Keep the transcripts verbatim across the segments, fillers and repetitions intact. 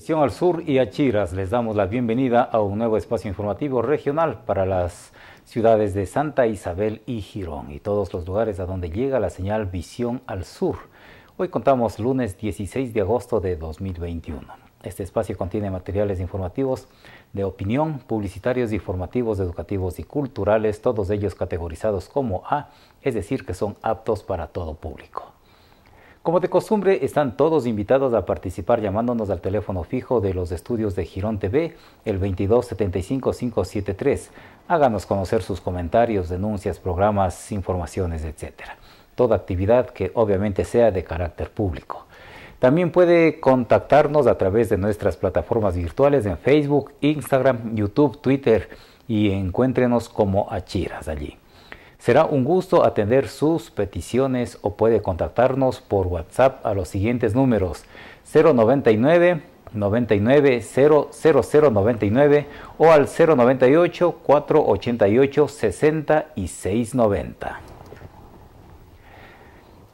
Visión al Sur y Achiras, les damos la bienvenida a un nuevo espacio informativo regional para las ciudades de Santa Isabel y Girón y todos los lugares a donde llega la señal Visión al Sur. Hoy contamos lunes dieciséis de agosto de dos mil veintiuno. Este espacio contiene materiales informativos de opinión, publicitarios y formativos, educativos y culturales, todos ellos categorizados como A, es decir, que son aptos para todo público. Como de costumbre, están todos invitados a participar llamándonos al teléfono fijo de los estudios de Girón T V, el veintidós setenta y cinco quinientos setenta y tres. Háganos conocer sus comentarios, denuncias, programas, informaciones, etcétera. Toda actividad que obviamente sea de carácter público. También puede contactarnos a través de nuestras plataformas virtuales en Facebook, Instagram, YouTube, Twitter y encuéntrenos como Achiras allí. Será un gusto atender sus peticiones o puede contactarnos por WhatsApp a los siguientes números cero noventa y nueve, noventa y nueve, cero cero cero noventa y nueve o al cero noventa y ocho, cuatrocientos ochenta y ocho, sesenta y seis noventa.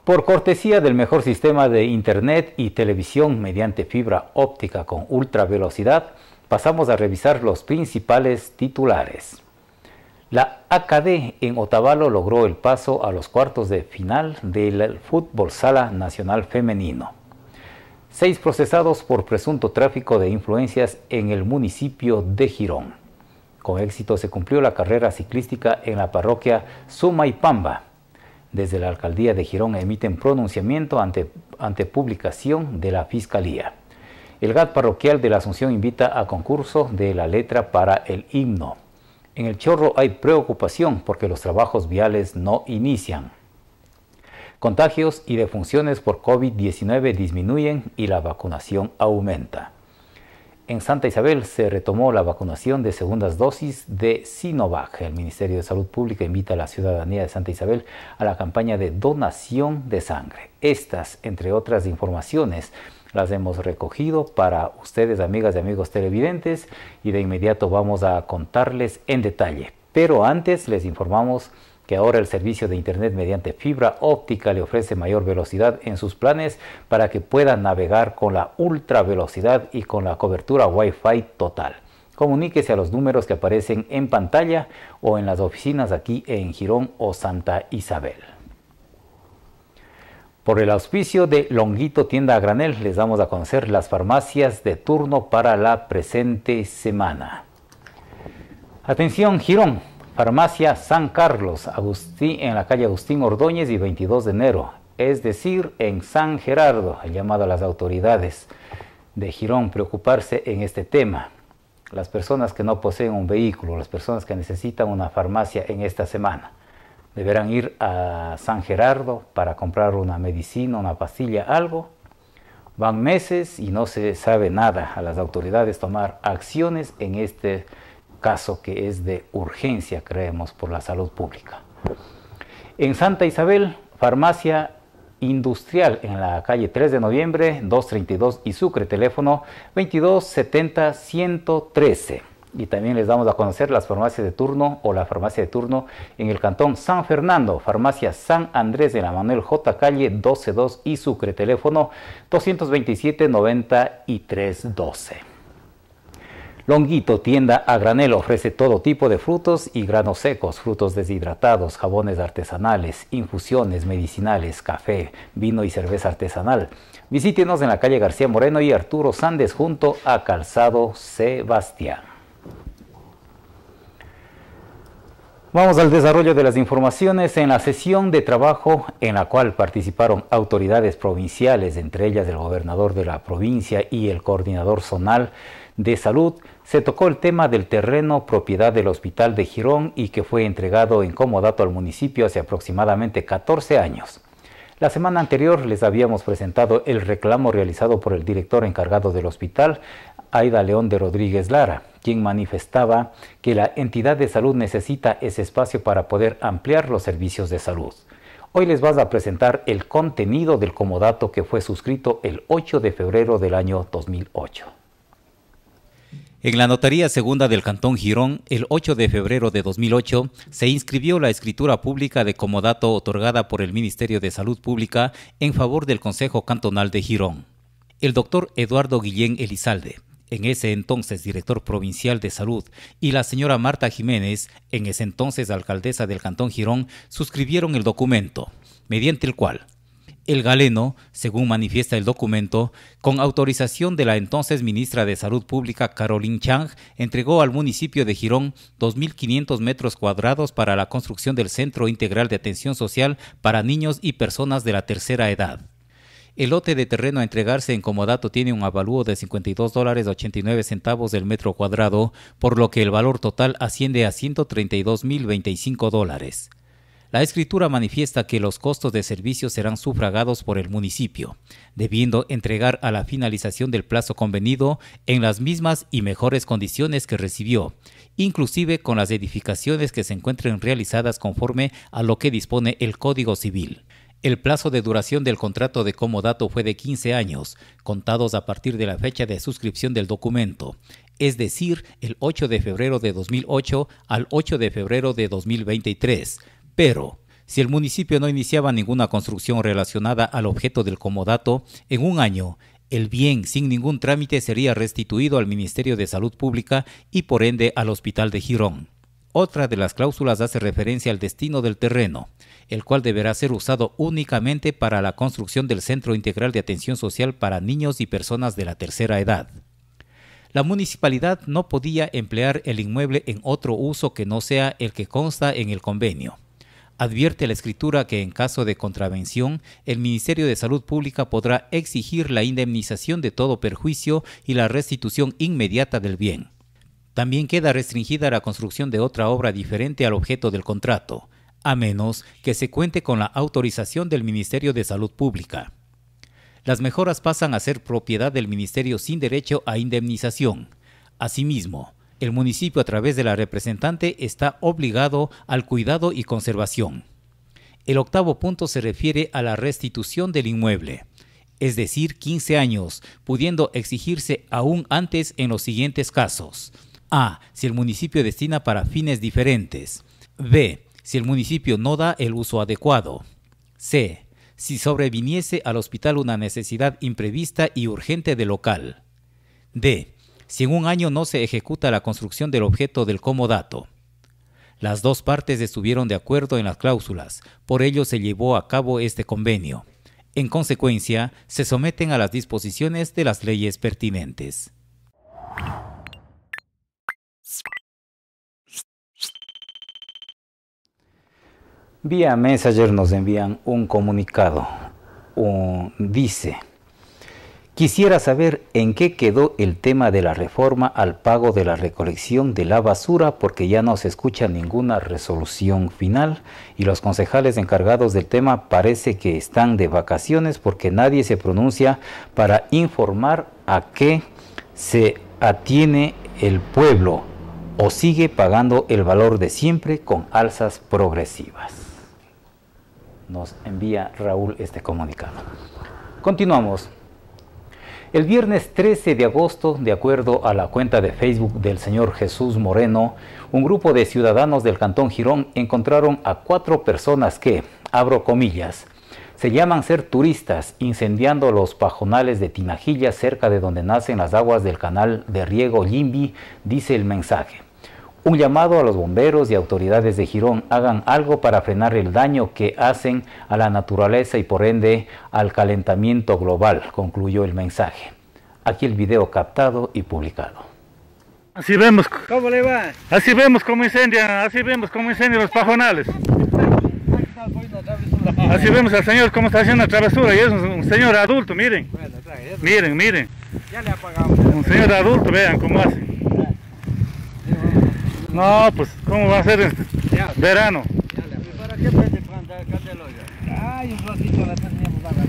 Por cortesía del mejor sistema de internet y televisión mediante fibra óptica con ultra velocidad, pasamos a revisar los principales titulares. La A K D en Otavalo logró el paso a los cuartos de final del Fútbol Sala Nacional Femenino. Seis procesados por presunto tráfico de influencias en el municipio de Girón. Con éxito se cumplió la carrera ciclística en la parroquia Sumaipamba. Desde la alcaldía de Girón emiten pronunciamiento ante, ante publicación de la Fiscalía. El G A T parroquial de La Asunción invita a concurso de la letra para el himno. En El Chorro hay preocupación porque los trabajos viales no inician. Contagios y defunciones por COVID diecinueve disminuyen y la vacunación aumenta. En Santa Isabel se retomó la vacunación de segundas dosis de Sinovac. El Ministerio de Salud Pública invita a la ciudadanía de Santa Isabel a la campaña de donación de sangre. Estas, entre otras informaciones, las hemos recogido para ustedes, amigas y amigos televidentes, y de inmediato vamos a contarles en detalle. Pero antes les informamos que ahora el servicio de internet mediante fibra óptica le ofrece mayor velocidad en sus planes para que puedan navegar con la ultra velocidad y con la cobertura Wi-Fi total. Comuníquese a los números que aparecen en pantalla o en las oficinas aquí en Girón o Santa Isabel. Por el auspicio de Longuito Tienda Granel, les damos a conocer las farmacias de turno para la presente semana. Atención Girón, Farmacia San Carlos, Agustín, en la calle Agustín Ordóñez y veintidós de enero, es decir, en San Gerardo, el llamado a las autoridades de Girón preocuparse en este tema. Las personas que no poseen un vehículo, las personas que necesitan una farmacia en esta semana, deberán ir a San Gerardo para comprar una medicina, una pastilla, algo. Van meses y no se sabe nada. A las autoridades tomar acciones en este caso que es de urgencia, creemos, por la salud pública. En Santa Isabel, Farmacia Industrial en la calle tres de noviembre, doscientos treinta y dos y Sucre, teléfono veintidós setenta ciento trece. Y también les damos a conocer las farmacias de turno o la farmacia de turno en el Cantón San Fernando, Farmacia San Andrés de la Manuel J, calle doce dos y Sucre, teléfono doscientos veintisiete noventa y tres doce. Longuito Tienda a Granel ofrece todo tipo de frutos y granos secos, frutos deshidratados, jabones artesanales, infusiones medicinales, café, vino y cerveza artesanal. Visítenos en la calle García Moreno y Arturo Sández junto a Calzado Sebastián. Vamos al desarrollo de las informaciones en la sesión de trabajo en la cual participaron autoridades provinciales, entre ellas el gobernador de la provincia y el coordinador zonal de salud. Se tocó el tema del terreno propiedad del Hospital de Girón y que fue entregado en comodato al municipio hace aproximadamente catorce años. La semana anterior les habíamos presentado el reclamo realizado por el director encargado del hospital, Aida León de Rodríguez Lara, quien manifestaba que la entidad de salud necesita ese espacio para poder ampliar los servicios de salud. Hoy les vas a presentar el contenido del comodato que fue suscrito el ocho de febrero del año dos mil ocho. En la notaría segunda del Cantón Girón, el ocho de febrero de dos mil ocho, se inscribió la escritura pública de comodato otorgada por el Ministerio de Salud Pública en favor del Consejo Cantonal de Girón. El doctor Eduardo Guillén Elizalde, en ese entonces director provincial de salud, y la señora Marta Jiménez, en ese entonces alcaldesa del Cantón Girón, suscribieron el documento, mediante el cual el galeno, según manifiesta el documento, con autorización de la entonces ministra de Salud Pública Caroline Chang, entregó al municipio de Girón dos mil quinientos metros cuadrados para la construcción del Centro Integral de Atención Social para Niños y Personas de la Tercera Edad. El lote de terreno a entregarse en comodato tiene un avalúo de cincuenta y dos dólares con ochenta y nueve centavos del metro cuadrado, por lo que el valor total asciende a ciento treinta y dos mil veinticinco dólares. La escritura manifiesta que los costos de servicios serán sufragados por el municipio, debiendo entregar a la finalización del plazo convenido en las mismas y mejores condiciones que recibió, inclusive con las edificaciones que se encuentren realizadas conforme a lo que dispone el Código Civil. El plazo de duración del contrato de comodato fue de quince años, contados a partir de la fecha de suscripción del documento, es decir, el ocho de febrero de dos mil ocho al ocho de febrero de dos mil veintitrés. Pero, si el municipio no iniciaba ninguna construcción relacionada al objeto del comodato, en un año, el bien sin ningún trámite sería restituido al Ministerio de Salud Pública y por ende al Hospital de Girón. Otra de las cláusulas hace referencia al destino del terreno, el cual deberá ser usado únicamente para la construcción del Centro Integral de Atención Social para Niños y Personas de la Tercera Edad. La municipalidad no podía emplear el inmueble en otro uso que no sea el que consta en el convenio. Advierte la escritura que en caso de contravención, el Ministerio de Salud Pública podrá exigir la indemnización de todo perjuicio y la restitución inmediata del bien. También queda restringida la construcción de otra obra diferente al objeto del contrato, a menos que se cuente con la autorización del Ministerio de Salud Pública. Las mejoras pasan a ser propiedad del Ministerio sin derecho a indemnización. Asimismo, el municipio a través de la representante está obligado al cuidado y conservación. El octavo punto se refiere a la restitución del inmueble, es decir, quince años, pudiendo exigirse aún antes en los siguientes casos. A. Si el municipio destina para fines diferentes. B. Si el municipio no da el uso adecuado. C. Si sobreviniese al hospital una necesidad imprevista y urgente del local. D. Si en un año no se ejecuta la construcción del objeto del comodato. Las dos partes estuvieron de acuerdo en las cláusulas, por ello se llevó a cabo este convenio. En consecuencia, se someten a las disposiciones de las leyes pertinentes. Vía Messenger nos envían un comunicado. Um, dice, quisiera saber en qué quedó el tema de la reforma al pago de la recolección de la basura porque ya no se escucha ninguna resolución final y los concejales encargados del tema parece que están de vacaciones porque nadie se pronuncia para informar a qué se atiene el pueblo o sigue pagando el valor de siempre con alzas progresivas. Nos envía Raúl este comunicado. Continuamos. El viernes trece de agosto, de acuerdo a la cuenta de Facebook del señor Jesús Moreno, un grupo de ciudadanos del Cantón Girón encontraron a cuatro personas que, abro comillas, se llaman ser turistas, incendiando los pajonales de Tinajilla cerca de donde nacen las aguas del canal de riego Limbi, dice el mensaje. Un llamado a los bomberos y autoridades de Girón, hagan algo para frenar el daño que hacen a la naturaleza y por ende al calentamiento global, concluyó el mensaje. Aquí el video captado y publicado. Así vemos. ¿Cómo le va? Así vemos cómo incendian, así vemos cómo incendian los pajonales. Así vemos al señor cómo está haciendo la travesura y es un señor adulto, miren. Miren, miren. Ya le apagamos. Un señor adulto, vean cómo hace. No, pues, ¿cómo va a ser este verano? ¿Para qué prende el hoyo? Ay, un ratito la teníamos a la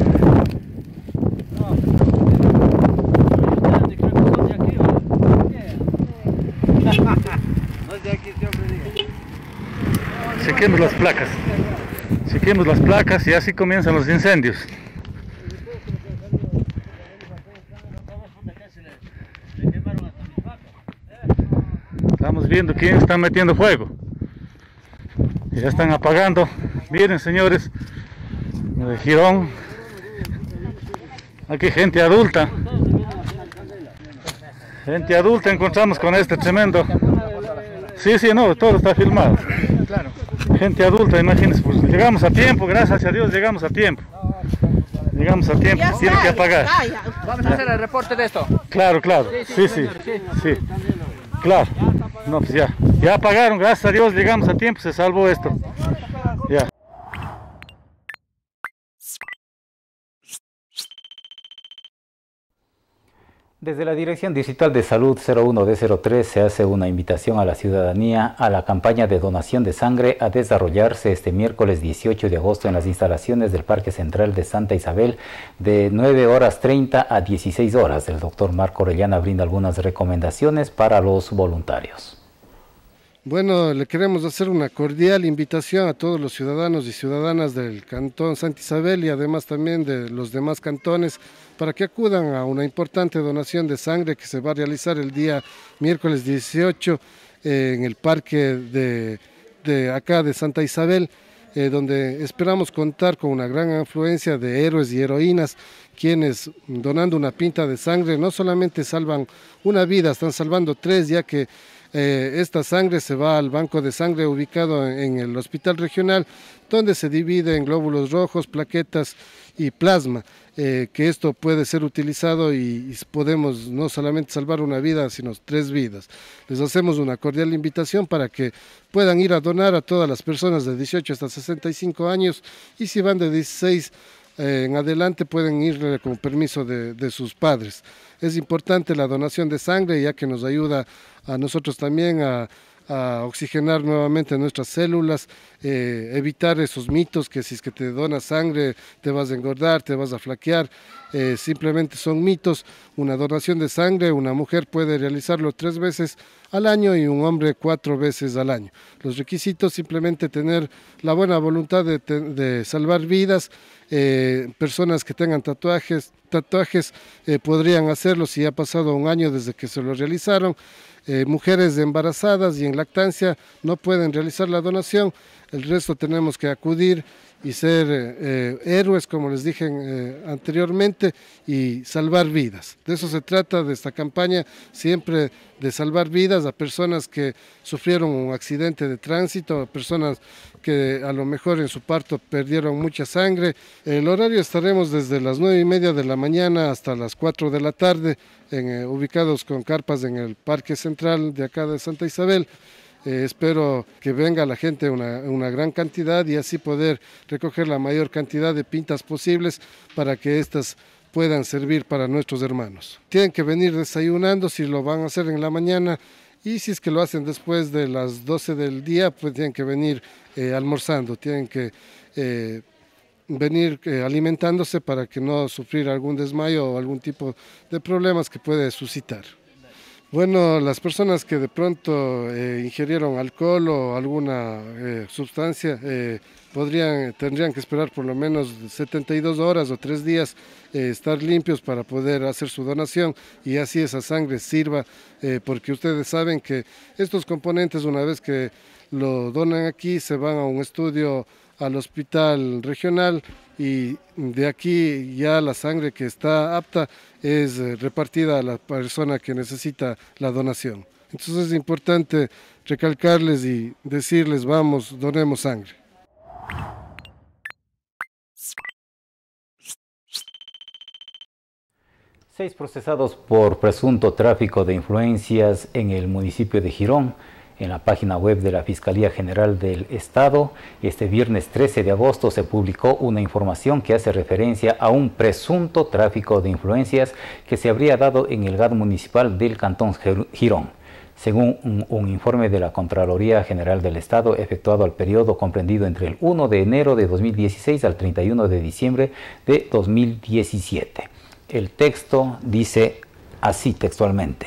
No, chequemos las placas. Chequemos las placas y así comienzan los incendios. Estamos viendo quién está metiendo fuego. Ya están apagando. Miren, señores, de Girón. Aquí gente adulta. Gente adulta encontramos con este tremendo. Sí, sí, no, todo está filmado. Claro. Gente adulta, imagínense. Pues, llegamos a tiempo, gracias a Dios, llegamos a tiempo. Llegamos a tiempo, se tiene que apagar. Vamos a hacer el reporte de esto. Claro, claro. Sí, sí, sí. Claro. No, pues ya. Ya apagaron, gracias a Dios, llegamos a tiempo, se salvó esto. Ya. Desde la Dirección Distrital de Salud cero uno D cero tres se hace una invitación a la ciudadanía a la campaña de donación de sangre a desarrollarse este miércoles dieciocho de agosto en las instalaciones del Parque Central de Santa Isabel de nueve horas treinta a dieciséis horas. El doctor Marco Orellana brinda algunas recomendaciones para los voluntarios. Bueno, le queremos hacer una cordial invitación a todos los ciudadanos y ciudadanas del Cantón Santa Isabel y además también de los demás cantones para que acudan a una importante donación de sangre que se va a realizar el día miércoles dieciocho eh, en el parque de, de acá de Santa Isabel, eh, donde esperamos contar con una gran afluencia de héroes y heroínas, quienes donando una pinta de sangre no solamente salvan una vida, están salvando tres, ya que Eh, esta sangre se va al banco de sangre ubicado en, en el hospital regional, donde se divide en glóbulos rojos, plaquetas y plasma, eh, que esto puede ser utilizado y, y podemos no solamente salvar una vida, sino tres vidas. Les hacemos una cordial invitación para que puedan ir a donar a todas las personas de dieciocho hasta sesenta y cinco años, y si van de dieciséis eh, en adelante pueden ir con permiso de, de sus padres. Es importante la donación de sangre, ya que nos ayuda a nosotros también a, a oxigenar nuevamente nuestras células, eh, evitar esos mitos que si es que te donas sangre te vas a engordar, te vas a flaquear, eh, simplemente son mitos. Una donación de sangre, una mujer puede realizarlo tres veces al año y un hombre cuatro veces al año. Los requisitos, simplemente tener la buena voluntad de, de salvar vidas, eh, personas que tengan tatuajes, tatuajes eh, podrían hacerlo si ha pasado un año desde que se lo realizaron. Eh, mujeres embarazadas y en lactancia no pueden realizar la donación. El resto tenemos que acudir y ser eh, héroes, como les dije eh, anteriormente, y salvar vidas. De eso se trata de esta campaña, siempre de salvar vidas a personas que sufrieron un accidente de tránsito, a personas que a lo mejor en su parto perdieron mucha sangre. El horario estaremos desde las nueve y media de la mañana hasta las cuatro de la tarde, en, eh, ubicados con carpas en el Parque Central de acá de Santa Isabel. Eh, espero que venga la gente una, una gran cantidad y así poder recoger la mayor cantidad de pintas posibles para que estas puedan servir para nuestros hermanos. Tienen que venir desayunando si lo van a hacer en la mañana, y si es que lo hacen después de las doce del día, pues tienen que venir eh, almorzando, tienen que eh, venir eh, alimentándose para que no sufrir algún desmayo o algún tipo de problemas que puede suscitar. Bueno, las personas que de pronto eh, ingirieron alcohol o alguna eh, sustancia eh, podrían, tendrían que esperar por lo menos setenta y dos horas o tres días eh, estar limpios para poder hacer su donación y así esa sangre sirva, eh, porque ustedes saben que estos componentes, una vez que lo donan aquí, se van a un estudio al hospital regional y de aquí ya la sangre que está apta es repartida a la persona que necesita la donación. Entonces es importante recalcarles y decirles: vamos, donemos sangre. Seis procesados por presunto tráfico de influencias en el municipio de Girón. En la página web de la Fiscalía General del Estado, este viernes trece de agosto se publicó una información que hace referencia a un presunto tráfico de influencias que se habría dado en el G A D municipal del Cantón Girón. Según un, un informe de la Contraloría General del Estado efectuado al periodo comprendido entre el uno de enero de dos mil dieciséis al treinta y uno de diciembre de dos mil diecisiete. El texto dice así textualmente: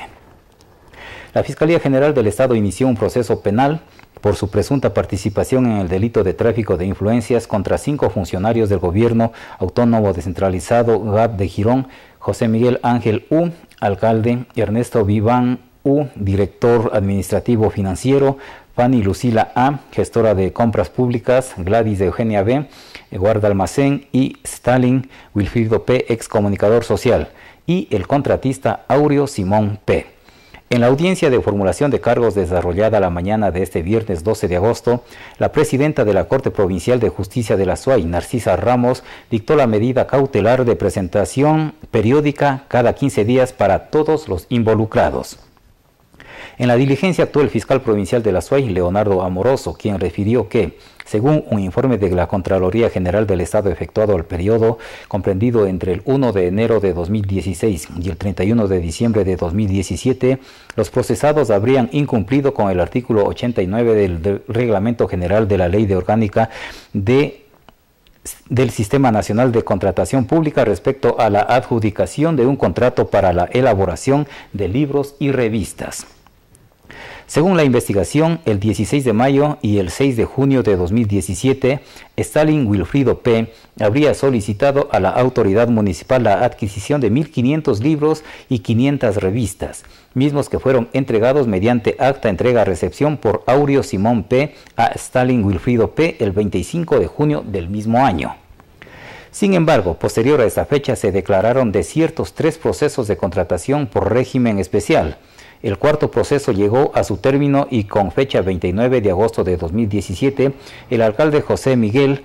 la Fiscalía General del Estado inició un proceso penal por su presunta participación en el delito de tráfico de influencias contra cinco funcionarios del Gobierno Autónomo Descentralizado G A D de Girón: José Miguel Ángel U, alcalde; Ernesto Viván U, director administrativo financiero; Fanny Lucila A, gestora de compras públicas, Gladys Eugenia B, guarda almacén, y Stalin Wilfrido P, ex comunicador social, y el contratista Aureo Simón P. En la audiencia de formulación de cargos desarrollada la mañana de este viernes doce de agosto, la presidenta de la Corte Provincial de Justicia de la Azuay, Narcisa Ramos, dictó la medida cautelar de presentación periódica cada quince días para todos los involucrados. En la diligencia actuó el fiscal provincial de la Azuay, Leonardo Amoroso, quien refirió que, según un informe de la Contraloría General del Estado efectuado al periodo comprendido entre el uno de enero de dos mil dieciséis y el treinta y uno de diciembre de dos mil diecisiete, los procesados habrían incumplido con el artículo ochenta y nueve del, del Reglamento General de la Ley de Orgánica de, del Sistema Nacional de Contratación Pública respecto a la adjudicación de un contrato para la elaboración de libros y revistas. Según la investigación, el dieciséis de mayo y el seis de junio de dos mil diecisiete, Stalin Wilfrido P. habría solicitado a la autoridad municipal la adquisición de mil quinientos libros y quinientas revistas, mismos que fueron entregados mediante acta entrega-recepción por Aureo Simón P. a Stalin Wilfrido P. el veinticinco de junio del mismo año. Sin embargo, posterior a esa fecha se declararon desiertos tres procesos de contratación por régimen especial. El cuarto proceso llegó a su término y con fecha veintinueve de agosto de dos mil diecisiete, el alcalde José Miguel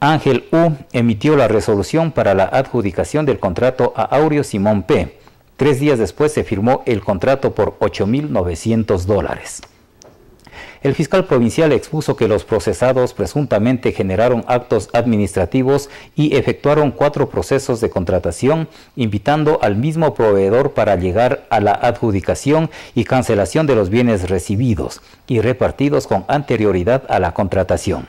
Ángel U emitió la resolución para la adjudicación del contrato a Aureo Simón P. Tres días después se firmó el contrato por ocho mil novecientos dólares. El fiscal provincial expuso que los procesados presuntamente generaron actos administrativos y efectuaron cuatro procesos de contratación, invitando al mismo proveedor para llegar a la adjudicación y cancelación de los bienes recibidos y repartidos con anterioridad a la contratación.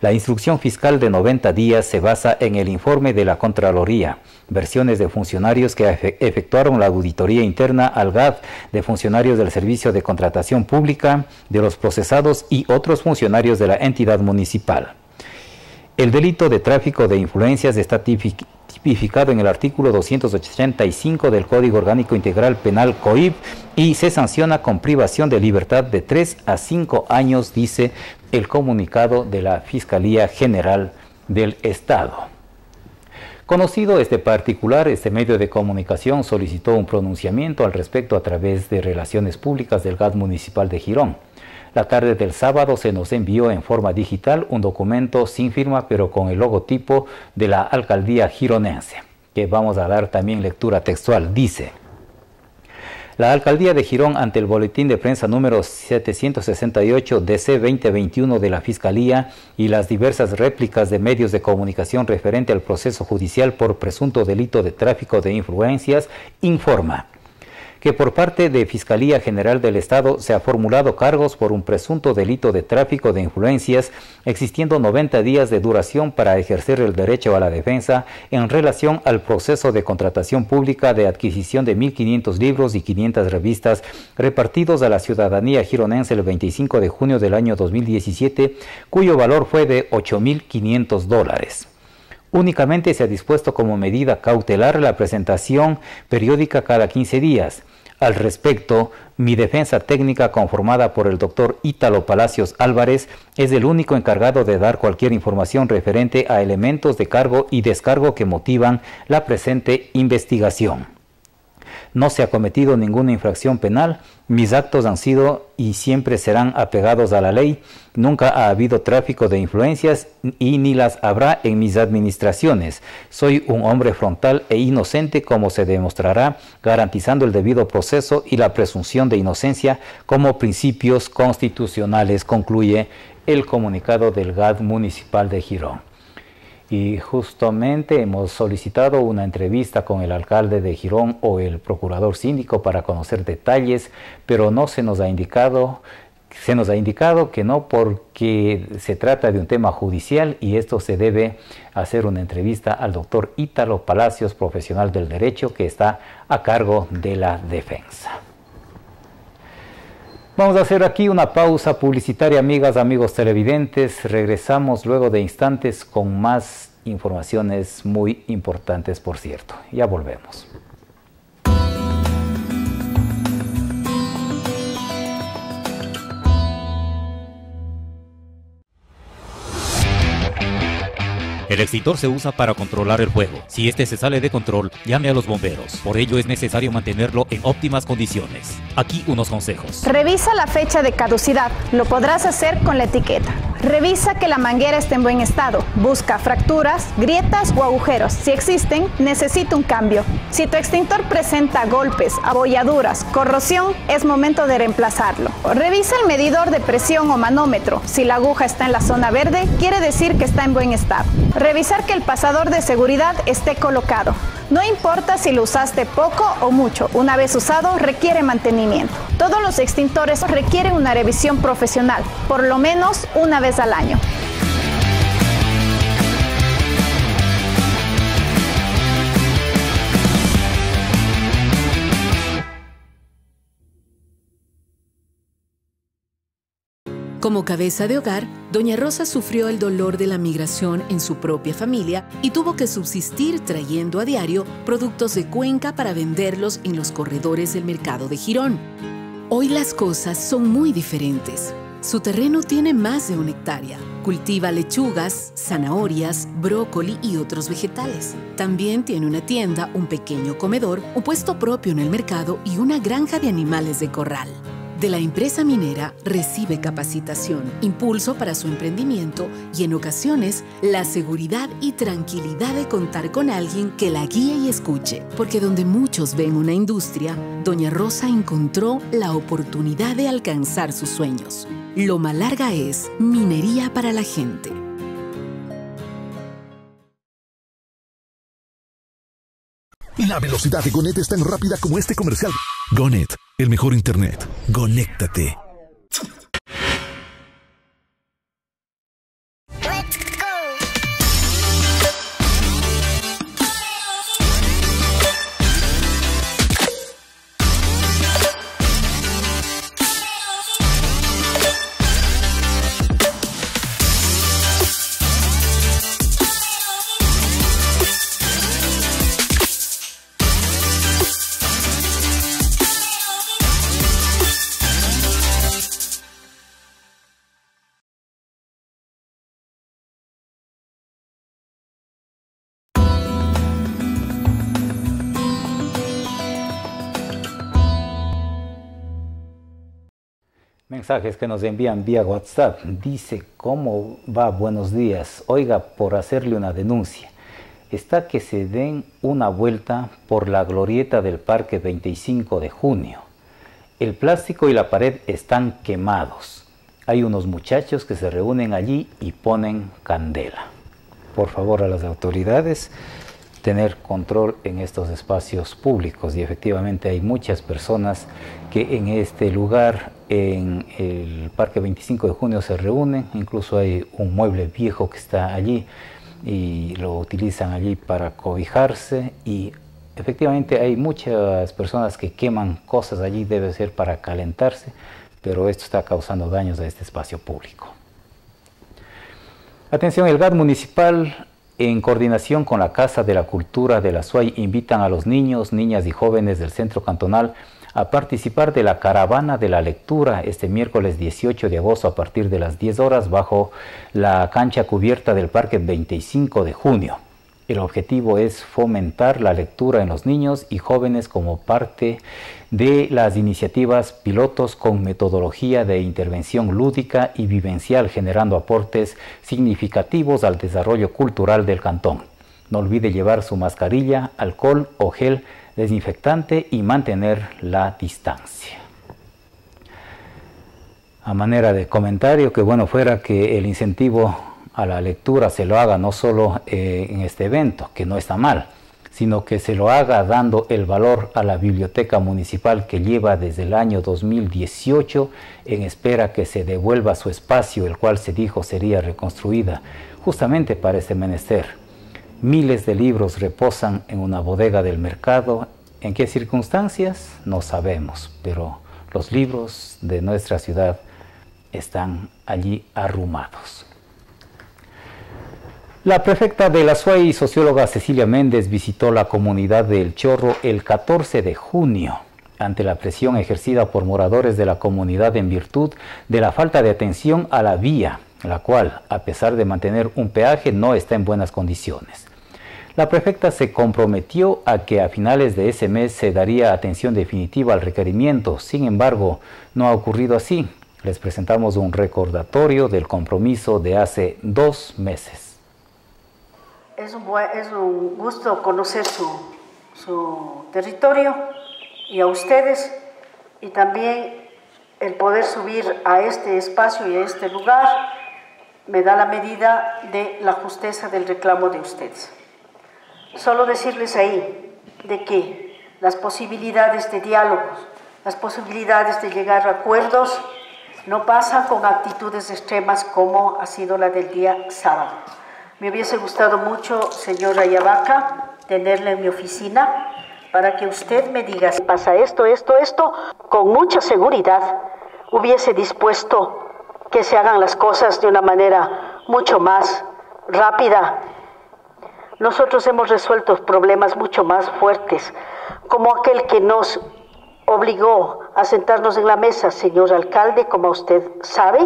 La instrucción fiscal de noventa días se basa en el informe de la Contraloría, versiones de funcionarios que efectuaron la auditoría interna al G A D, de funcionarios del Servicio de Contratación Pública, de los procesados y otros funcionarios de la entidad municipal. El delito de tráfico de influencias está tipificado en el artículo doscientos ochenta y cinco del Código Orgánico Integral Penal C O I P y se sanciona con privación de libertad de tres a cinco años, dice el comunicado de la Fiscalía General del Estado. Conocido este particular, este medio de comunicación solicitó un pronunciamiento al respecto a través de Relaciones Públicas del G A D Municipal de Girón. La tarde del sábado se nos envió en forma digital un documento sin firma, pero con el logotipo de la alcaldía gironense, que vamos a dar también lectura textual. Dice: la alcaldía de Girón, ante el boletín de prensa número setecientos sesenta y ocho D C veinte veintiuno de la Fiscalía y las diversas réplicas de medios de comunicación referente al proceso judicial por presunto delito de tráfico de influencias, informa que por parte de Fiscalía General del Estado se ha formulado cargos por un presunto delito de tráfico de influencias, existiendo noventa días de duración para ejercer el derecho a la defensa en relación al proceso de contratación pública de adquisición de mil quinientos libros y quinientas revistas repartidos a la ciudadanía gironense el veinticinco de junio del año dos mil diecisiete, cuyo valor fue de ocho mil quinientos dólares. Únicamente se ha dispuesto como medida cautelar la presentación periódica cada quince días. Al respecto, mi defensa técnica, conformada por el doctor Ítalo Palacios Álvarez, es el único encargado de dar cualquier información referente a elementos de cargo y descargo que motivan la presente investigación. No se ha cometido ninguna infracción penal, mis actos han sido y siempre serán apegados a la ley, nunca ha habido tráfico de influencias y ni las habrá en mis administraciones. Soy un hombre frontal e inocente, como se demostrará, garantizando el debido proceso y la presunción de inocencia como principios constitucionales, concluye el comunicado del G A D Municipal de Girón. Y justamente hemos solicitado una entrevista con el alcalde de Girón o el procurador síndico para conocer detalles, pero no se nos ha indicado, se nos ha indicado que no, porque se trata de un tema judicial y esto se debe hacer una entrevista al doctor Ítalo Palacios, profesional del derecho, que está a cargo de la defensa. Vamos a hacer aquí una pausa publicitaria, amigas, amigos televidentes. Regresamos luego de instantes con más informaciones muy importantes, por cierto. Ya volvemos. El extintor se usa para controlar el fuego. Si este se sale de control, llame a los bomberos. Por ello es necesario mantenerlo en óptimas condiciones. Aquí unos consejos. Revisa la fecha de caducidad. Lo podrás hacer con la etiqueta. Revisa que la manguera esté en buen estado. Busca fracturas, grietas o agujeros. Si existen, necesita un cambio. Si tu extintor presenta golpes, abolladuras, corrosión, es momento de reemplazarlo. Revisa el medidor de presión o manómetro. Si la aguja está en la zona verde, quiere decir que está en buen estado. Revisar que el pasador de seguridad esté colocado. No importa si lo usaste poco o mucho, una vez usado requiere mantenimiento. Todos los extintores requieren una revisión profesional, por lo menos una vez al año. Como cabeza de hogar, doña Rosa sufrió el dolor de la migración en su propia familia y tuvo que subsistir trayendo a diario productos de Cuenca para venderlos en los corredores del mercado de Girón. Hoy las cosas son muy diferentes. Su terreno tiene más de una hectárea. Cultiva lechugas, zanahorias, brócoli y otros vegetales. También tiene una tienda, un pequeño comedor, un puesto propio en el mercado y una granja de animales de corral. De la empresa minera recibe capacitación, impulso para su emprendimiento y en ocasiones la seguridad y tranquilidad de contar con alguien que la guíe y escuche. Porque donde muchos ven una industria, doña Rosa encontró la oportunidad de alcanzar sus sueños. Loma Larga es minería para la gente. La velocidad de Gonet es tan rápida como este comercial. Gonet, el mejor internet. Conéctate. Mensajes que nos envían vía WhatsApp. Dice, ¿cómo va? Buenos días. Oiga, por hacerle una denuncia. Está que se den una vuelta por la glorieta del parque veinticinco de junio. El plástico y la pared están quemados. Hay unos muchachos que se reúnen allí y ponen candela. Por favor, a las autoridades, tener control en estos espacios públicos. Y efectivamente hay muchas personas que en este lugar, en el parque veinticinco de junio, se reúnen. Incluso hay un mueble viejo que está allí y lo utilizan allí para cobijarse, y efectivamente hay muchas personas que queman cosas allí, debe ser para calentarse, pero esto está causando daños a este espacio público. Atención, el G A D municipal, en coordinación con la Casa de la Cultura de la Azuay, invitan a los niños, niñas y jóvenes del centro cantonal a participar de la Caravana de la Lectura este miércoles dieciocho de agosto a partir de las diez horas bajo la cancha cubierta del Parque veinticinco de junio. El objetivo es fomentar la lectura en los niños y jóvenes como parte de las iniciativas pilotos con metodología de intervención lúdica y vivencial, generando aportes significativos al desarrollo cultural del cantón. No olvide llevar su mascarilla, alcohol o gel desinfectante y mantener la distancia. A manera de comentario, que bueno fuera que el incentivo a la lectura se lo haga no solo eh, en este evento, que no está mal, sino que se lo haga dando el valor a la biblioteca municipal, que lleva desde el año dos mil dieciocho en espera que se devuelva su espacio, el cual se dijo sería reconstruida justamente para este menester. Miles de libros reposan en una bodega del mercado. ¿En qué circunstancias? No sabemos, pero los libros de nuestra ciudad están allí arrumados. La prefecta de la Azuay y socióloga Cecilia Méndez visitó la comunidad de El Chorro el catorce de junio ante la presión ejercida por moradores de la comunidad en virtud de la falta de atención a la vía, la cual, a pesar de mantener un peaje, no está en buenas condiciones. La prefecta se comprometió a que a finales de ese mes se daría atención definitiva al requerimiento. Sin embargo, no ha ocurrido así. Les presentamos un recordatorio del compromiso de hace dos meses. Es un, es un gusto conocer su, su territorio y a ustedes, y también el poder subir a este espacio y a este lugar me da la medida de la justeza del reclamo de ustedes. Solo decirles ahí de que las posibilidades de diálogos, las posibilidades de llegar a acuerdos, no pasan con actitudes extremas como ha sido la del día sábado. Me hubiese gustado mucho, señora Yavaca, tenerla en mi oficina para que usted me diga si pasa esto, esto, esto, con mucha seguridad hubiese dispuesto que se hagan las cosas de una manera mucho más rápida. Nosotros hemos resuelto problemas mucho más fuertes, como aquel que nos obligó a sentarnos en la mesa, señor alcalde, como usted sabe,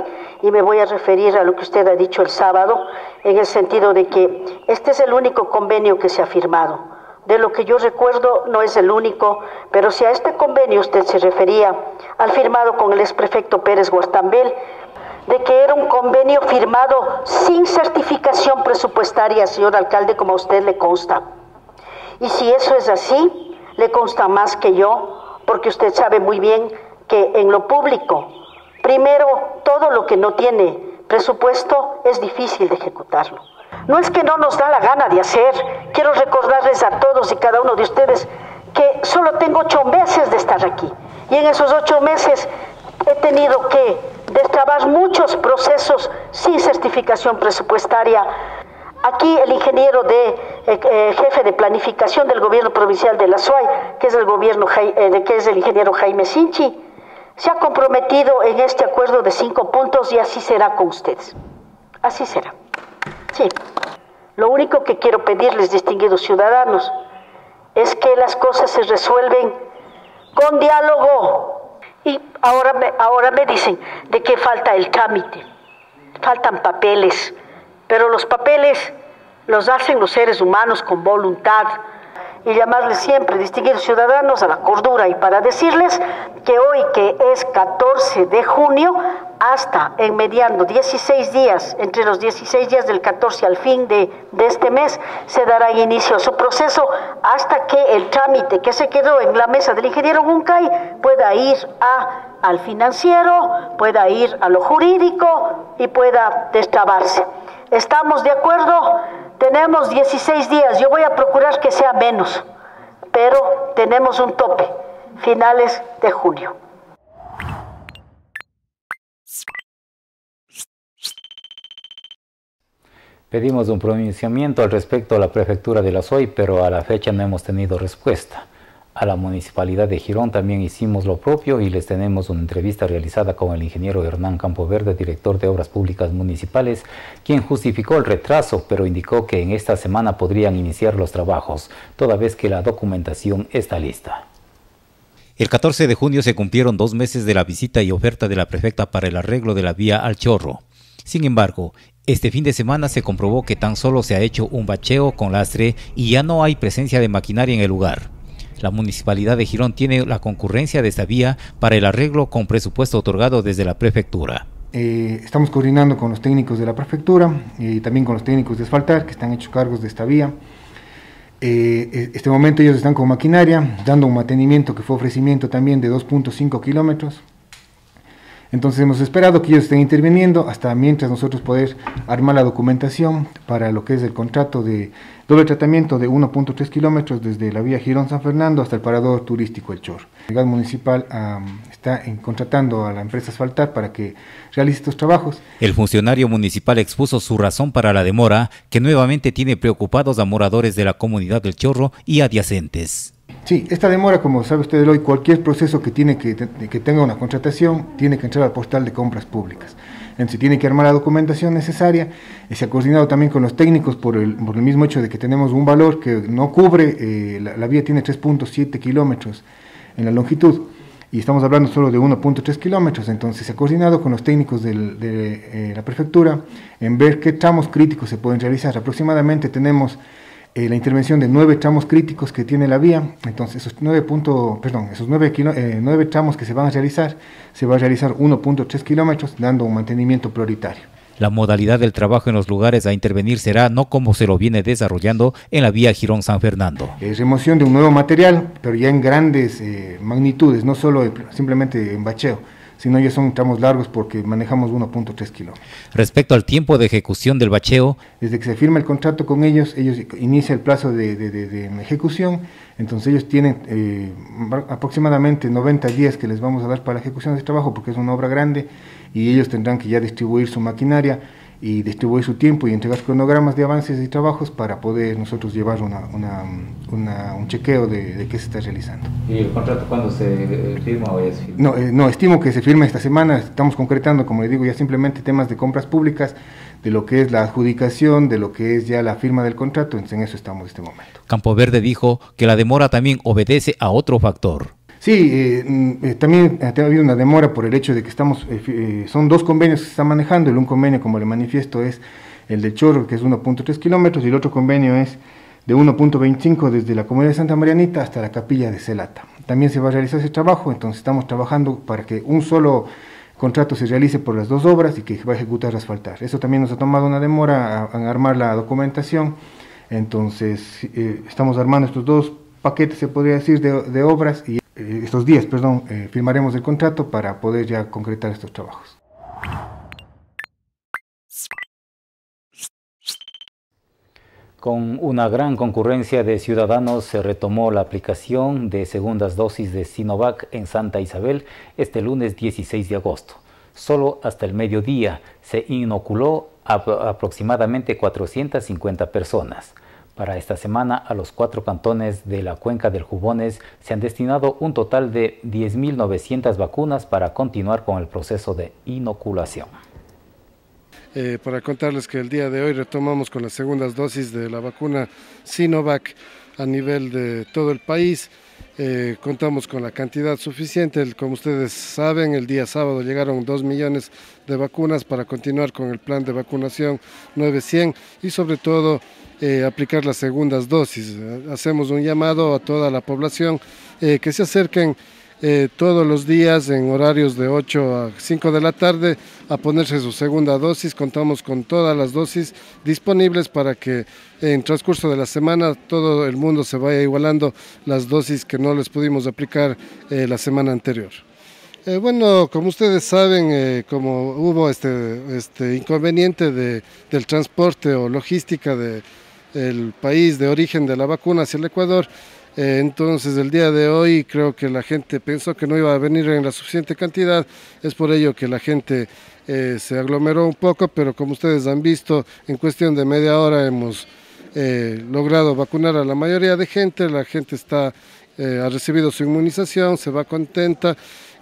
y me voy a referir a lo que usted ha dicho el sábado, en el sentido de que este es el único convenio que se ha firmado. De lo que yo recuerdo, no es el único, pero si a este convenio usted se refería, al firmado con el exprefecto Pérez Guartambel, de que era un convenio firmado sin certificación presupuestaria, señor alcalde, como a usted le consta. Y si eso es así, le consta más que yo, porque usted sabe muy bien que en lo público, primero, todo lo que no tiene presupuesto es difícil de ejecutarlo. No es que no nos da la gana de hacer, quiero recordarles a todos y cada uno de ustedes que solo tengo ocho meses de estar aquí, y en esos ocho meses he tenido que destrabar muchos procesos sin certificación presupuestaria. Aquí el ingeniero de eh, eh, jefe de planificación del gobierno provincial de la Azuay, que es el gobierno eh, que es el ingeniero Jaime Sinchi, se ha comprometido en este acuerdo de cinco puntos y así será con ustedes. Así será. Sí. Lo único que quiero pedirles, distinguidos ciudadanos, es que las cosas se resuelven con diálogo. Y ahora me, ahora me dicen de que falta el trámite, faltan papeles, pero los papeles los hacen los seres humanos con voluntad. Y llamarles siempre, distinguidos ciudadanos, a la cordura, y para decirles que hoy, que es catorce de junio, hasta en mediando dieciséis días, entre los dieciséis días del catorce al fin de, de este mes, se dará inicio a su proceso hasta que el trámite que se quedó en la mesa del ingeniero Guncay pueda ir a, al financiero, pueda ir a lo jurídico y pueda destrabarse. ¿Estamos de acuerdo? Tenemos dieciséis días, yo voy a procurar que sea menos, pero tenemos un tope, finales de junio. Pedimos un pronunciamiento al respecto a la prefectura de la Azuay, pero a la fecha no hemos tenido respuesta. A la municipalidad de Girón también hicimos lo propio y les tenemos una entrevista realizada con el ingeniero Hernán Campoverde, director de Obras Públicas Municipales, quien justificó el retraso, pero indicó que en esta semana podrían iniciar los trabajos, toda vez que la documentación está lista. El catorce de junio se cumplieron dos meses de la visita y oferta de la prefecta para el arreglo de la vía al Chorro. Sin embargo, este fin de semana se comprobó que tan solo se ha hecho un bacheo con lastre y ya no hay presencia de maquinaria en el lugar. La municipalidad de Girón tiene la concurrencia de esta vía para el arreglo con presupuesto otorgado desde la prefectura. Eh, estamos coordinando con los técnicos de la prefectura y también con los técnicos de asfaltar que están hechos cargos de esta vía. Eh, en este momento ellos están con maquinaria, dando un mantenimiento que fue ofrecimiento también de dos punto cinco kilómetros. Entonces hemos esperado que ellos estén interviniendo hasta mientras nosotros poder armar la documentación para lo que es el contrato de doble tratamiento de uno punto tres kilómetros desde la vía Girón-San Fernando hasta el parador turístico El Chorro. La Unidad Municipal um, está en, contratando a la empresa Asfaltar para que realice estos trabajos. El funcionario municipal expuso su razón para la demora, que nuevamente tiene preocupados a moradores de la comunidad del Chorro y adyacentes. Sí, esta demora, como sabe usted hoy, cualquier proceso que, tiene que, que tenga una contratación tiene que entrar al portal de compras públicas. Entonces tiene que armar la documentación necesaria. Se ha coordinado también con los técnicos por el, por el mismo hecho de que tenemos un valor que no cubre, eh, la, la vía tiene tres punto siete kilómetros en la longitud. y estamos hablando solo de uno punto tres kilómetros, entonces se ha coordinado con los técnicos del, de eh, la prefectura en ver qué tramos críticos se pueden realizar. Aproximadamente tenemos eh, la intervención de nueve tramos críticos que tiene la vía, entonces esos nueve, punto, perdón, esos nueve, kilo, eh, nueve tramos que se van a realizar, se va a realizar uno punto tres kilómetros dando un mantenimiento prioritario. La modalidad del trabajo en los lugares a intervenir será no como se lo viene desarrollando en la vía Girón-San Fernando. Es remoción de un nuevo material, pero ya en grandes eh, magnitudes, no solo simplemente en bacheo, sino ya son tramos largos porque manejamos uno punto tres kilómetros. Respecto al tiempo de ejecución del bacheo, desde que se firma el contrato con ellos, ellos inician el plazo de, de, de, de ejecución, entonces ellos tienen eh, aproximadamente noventa días que les vamos a dar para la ejecución de este trabajo porque es una obra grande, y ellos tendrán que ya distribuir su maquinaria y distribuir su tiempo y entregar cronogramas de avances y trabajos para poder nosotros llevar una, una, una, un chequeo de, de qué se está realizando. ¿Y el contrato cuándo se firma o ya se firma? No, eh, no, estimo que se firme esta semana, estamos concretando, como les digo, ya simplemente temas de compras públicas, de lo que es la adjudicación, de lo que es ya la firma del contrato, en eso estamos en este momento. Campoverde dijo que la demora también obedece a otro factor. Sí, eh, eh, también ha habido una demora por el hecho de que estamos, eh, son dos convenios que se están manejando. El un convenio, como le manifiesto, es el del Chorro, que es uno punto tres kilómetros, y el otro convenio es de uno punto veinticinco desde la comunidad de Santa Marianita hasta la capilla de Celata. También se va a realizar ese trabajo, entonces estamos trabajando para que un solo contrato se realice por las dos obras y que va a ejecutar asfaltar. Eso también nos ha tomado una demora en armar la documentación, entonces eh, estamos armando estos dos paquetes, se podría decir, de, de obras y... Estos días, perdón, eh, firmaremos el contrato para poder ya concretar estos trabajos. Con una gran concurrencia de ciudadanos se retomó la aplicación de segundas dosis de Sinovac en Santa Isabel este lunes dieciséis de agosto. Solo hasta el mediodía se inoculó a aproximadamente cuatrocientas cincuenta personas. Para esta semana, a los cuatro cantones de la Cuenca del Jubones se han destinado un total de diez mil novecientas vacunas para continuar con el proceso de inoculación. Eh, para contarles que el día de hoy retomamos con las segundas dosis de la vacuna Sinovac a nivel de todo el país. Eh, contamos con la cantidad suficiente. Como ustedes saben, el día sábado llegaron dos millones de vacunas para continuar con el plan de vacunación nueve cien y sobre todo... Eh, aplicar las segundas dosis. Hacemos un llamado a toda la población eh, que se acerquen eh, todos los días en horarios de ocho a cinco de la tarde a ponerse su segunda dosis. Contamos con todas las dosis disponibles para que en transcurso de la semana todo el mundo se vaya igualando las dosis que no les pudimos aplicar eh, la semana anterior. Eh, bueno, como ustedes saben, eh, como hubo este, este inconveniente de, del transporte o logística de el país de origen de la vacuna hacia el Ecuador, eh, entonces el día de hoy creo que la gente pensó que no iba a venir en la suficiente cantidad, es por ello que la gente eh, se aglomeró un poco, pero como ustedes han visto, en cuestión de media hora hemos eh, logrado vacunar a la mayoría de gente, la gente está, eh, ha recibido su inmunización, se va contenta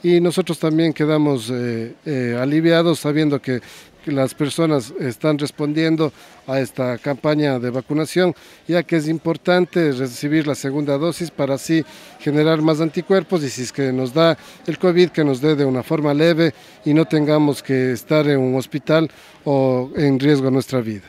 y nosotros también quedamos eh, eh, aliviados sabiendo que las personas están respondiendo a esta campaña de vacunación, ya que es importante recibir la segunda dosis para así generar más anticuerpos y si es que nos da el COVID, que nos dé de una forma leve y no tengamos que estar en un hospital o en riesgo nuestra vida.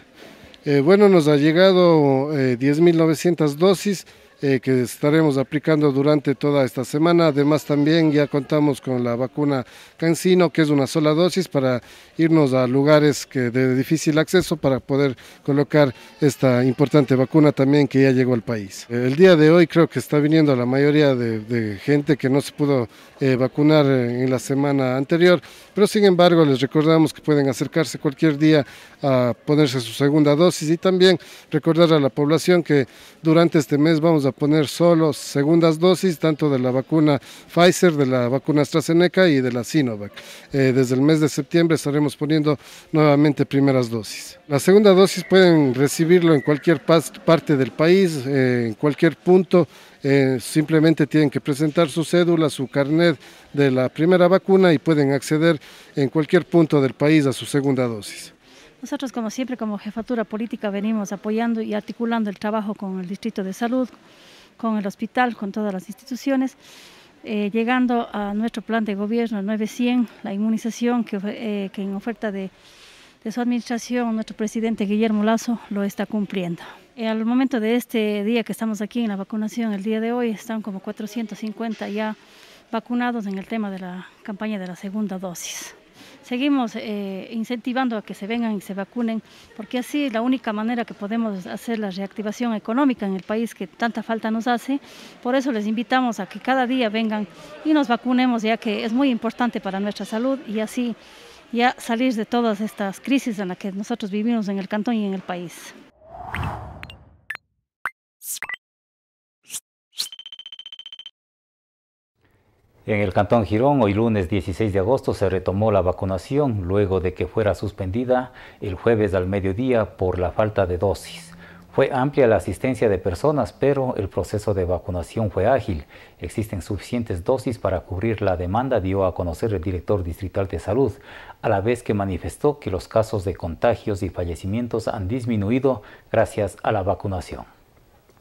Eh, bueno, nos ha llegado eh, diez mil novecientas dosis eh, que estaremos aplicando durante toda esta semana. Además también ya contamos con la vacuna CanSino, que es una sola dosis para irnos a lugares que de difícil acceso para poder colocar esta importante vacuna también que ya llegó al país. Eh, el día de hoy creo que está viniendo la mayoría de, de gente que no se pudo eh, vacunar en la semana anterior, pero sin embargo les recordamos que pueden acercarse cualquier día a ponerse su segunda dosis. Y también recordar a la población que durante este mes vamos a poner solo segundas dosis, tanto de la vacuna Pfizer, de la vacuna AstraZeneca y de la Sinovac. Eh, desde el mes de septiembre estaremos poniendo nuevamente primeras dosis. La segunda dosis pueden recibirlo en cualquier parte del país, eh, en cualquier punto. Eh, simplemente tienen que presentar su cédula, su carnet de la primera vacuna y pueden acceder en cualquier punto del país a su segunda dosis. Nosotros, como siempre, como Jefatura Política, venimos apoyando y articulando el trabajo con el Distrito de Salud, con el hospital, con todas las instituciones. Eh, llegando a nuestro plan de gobierno novecientos, la inmunización que, eh, que en oferta de, de su administración, nuestro presidente Guillermo Lazo lo está cumpliendo. Eh, al momento de este día que estamos aquí en la vacunación, el día de hoy están como cuatrocientos cincuenta ya vacunados en el tema de la campaña de la segunda dosis. Seguimos eh, incentivando a que se vengan y se vacunen, porque así la única manera que podemos hacer la reactivación económica en el país que tanta falta nos hace. Por eso les invitamos a que cada día vengan y nos vacunemos, ya que es muy importante para nuestra salud y así ya salir de todas estas crisis en las que nosotros vivimos en el cantón y en el país. En el Cantón Girón, hoy lunes dieciséis de agosto, se retomó la vacunación luego de que fuera suspendida el jueves al mediodía por la falta de dosis. Fue amplia la asistencia de personas, pero el proceso de vacunación fue ágil. Existen suficientes dosis para cubrir la demanda, dio a conocer el director distrital de salud, a la vez que manifestó que los casos de contagios y fallecimientos han disminuido gracias a la vacunación.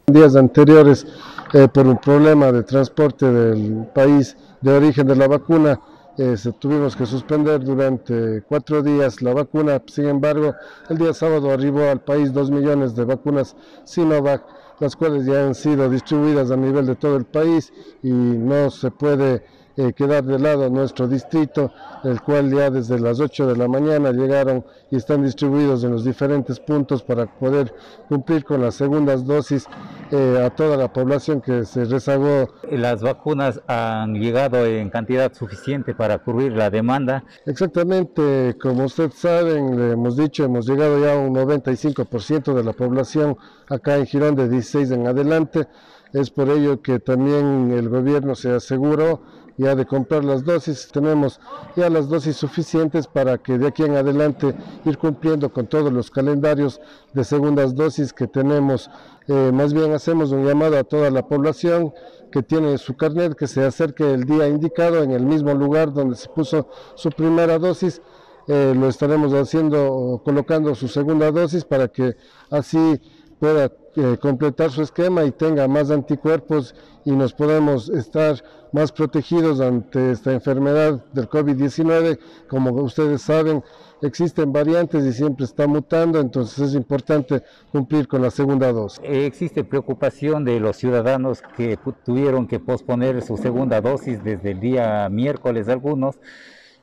Días anteriores, eh, por un problema de transporte del país de origen de la vacuna, eh, tuvimos que suspender durante cuatro días la vacuna. Sin embargo, el día sábado arribó al país dos millones de vacunas Sinovac, las cuales ya han sido distribuidas a nivel de todo el país y no se puede Eh, quedar de lado nuestro distrito, el cual ya desde las ocho de la mañana llegaron y están distribuidos en los diferentes puntos para poder cumplir con las segundas dosis eh, a toda la población que se rezagó. Las vacunas han llegado en cantidad suficiente para cubrir la demanda. Exactamente, como ustedes saben, le hemos dicho, hemos llegado ya a un noventa y cinco por ciento de la población acá en Girón de dieciséis en adelante. Es por ello que también el gobierno se aseguró ya de comprar las dosis. Tenemos ya las dosis suficientes para que de aquí en adelante ir cumpliendo con todos los calendarios de segundas dosis que tenemos. Eh, más bien hacemos un llamado a toda la población que tiene su carnet, que se acerque el día indicado en el mismo lugar donde se puso su primera dosis. Eh, lo estaremos haciendo, colocando su segunda dosis para que así pueda eh, completar su esquema y tenga más anticuerpos y nos podemos estar más protegidos ante esta enfermedad del COVID diecinueve. Como ustedes saben, existen variantes y siempre está mutando, entonces es importante cumplir con la segunda dosis. Existe preocupación de los ciudadanos que tuvieron que posponer su segunda dosis desde el día miércoles algunos,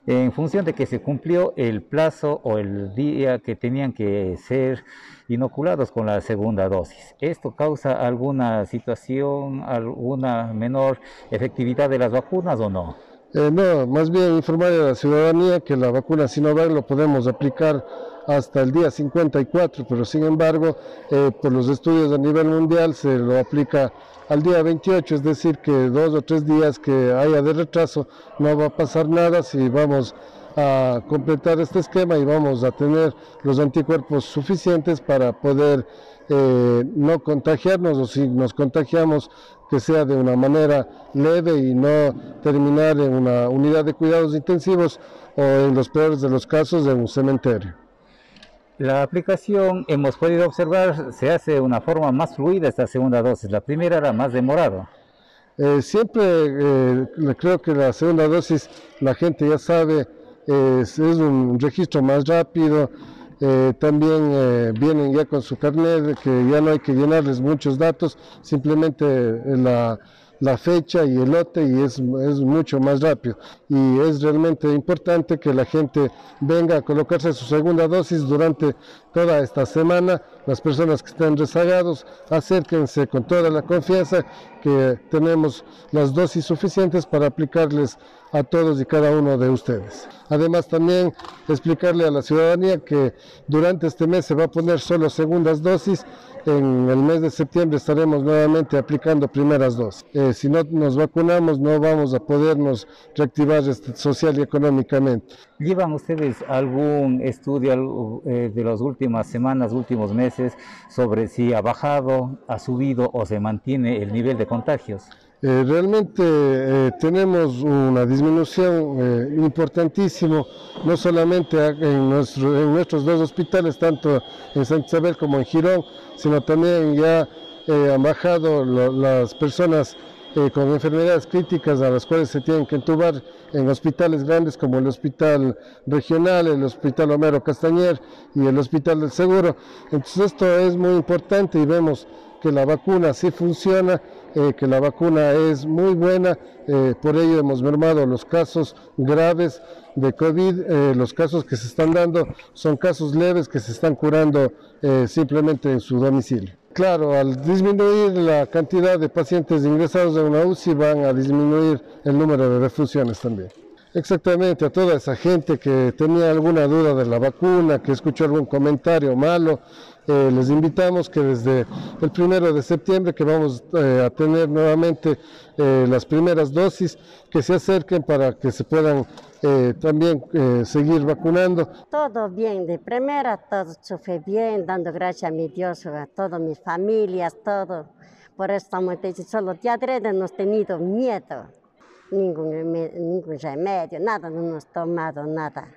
en función de que se cumplió el plazo o el día que tenían que ser inoculados con la segunda dosis. ¿Esto causa alguna situación, alguna menor efectividad de las vacunas o no? Eh, no, más bien informar a la ciudadanía que la vacuna Sinovac lo podemos aplicar hasta el día cincuenta y cuatro, pero sin embargo, eh, por los estudios a nivel mundial se lo aplica al día veintiocho, es decir que dos o tres días que haya de retraso no va a pasar nada si vamos a completar este esquema y vamos a tener los anticuerpos suficientes para poder eh, no contagiarnos, o si nos contagiamos que sea de una manera leve y no terminar en una unidad de cuidados intensivos o en los peores de los casos en un cementerio. La aplicación, hemos podido observar, se hace de una forma más fluida esta segunda dosis. La primera era más demorada. Eh, siempre eh, creo que la segunda dosis, la gente ya sabe, eh, es un registro más rápido. Eh, también eh, vienen ya con su carnet, que ya no hay que llenarles muchos datos, simplemente la... la fecha y el lote, y es, es mucho más rápido. Y es realmente importante que la gente venga a colocarse su segunda dosis durante toda esta semana. Las personas que estén rezagados, acérquense con toda la confianza que tenemos las dosis suficientes para aplicarles a todos y cada uno de ustedes. Además, también explicarle a la ciudadanía que durante este mes se va a poner solo segundas dosis. En el mes de septiembre estaremos nuevamente aplicando primeras dosis. Eh, si no nos vacunamos, no vamos a podernos reactivar social y económicamente. ¿Llevan ustedes algún estudio eh, de las últimas semanas, últimos meses, sobre si ha bajado, ha subido o se mantiene el nivel de contagios? Eh, realmente eh, tenemos una disminución eh, importantísima, no solamente en, nuestro, en nuestros dos hospitales, tanto en Santa Isabel como en Girón, sino también ya eh, han bajado lo, las personas eh, con enfermedades críticas a las cuales se tienen que entubar en hospitales grandes como el Hospital Regional, el Hospital Homero Castañer y el Hospital del Seguro. Entonces esto es muy importante y vemos que la vacuna sí funciona, eh, que la vacuna es muy buena, eh, por ello hemos mermado los casos graves de COVID, eh, los casos que se están dando son casos leves que se están curando eh, simplemente en su domicilio. Claro, al disminuir la cantidad de pacientes ingresados en una U C I van a disminuir el número de refusiones también. Exactamente, a toda esa gente que tenía alguna duda de la vacuna, que escuchó algún comentario malo, eh, les invitamos que desde el primero de septiembre que vamos eh, a tener nuevamente eh, las primeras dosis, que se acerquen para que se puedan eh, también eh, seguir vacunando. Todo bien, de primera todo sufre bien, dando gracias a mi Dios, a todas mis familias, todo. Por eso estamos solo de adrede, hemos tenido miedo. Ningún remedio, ningún remedio, nada, no hemos tomado nada.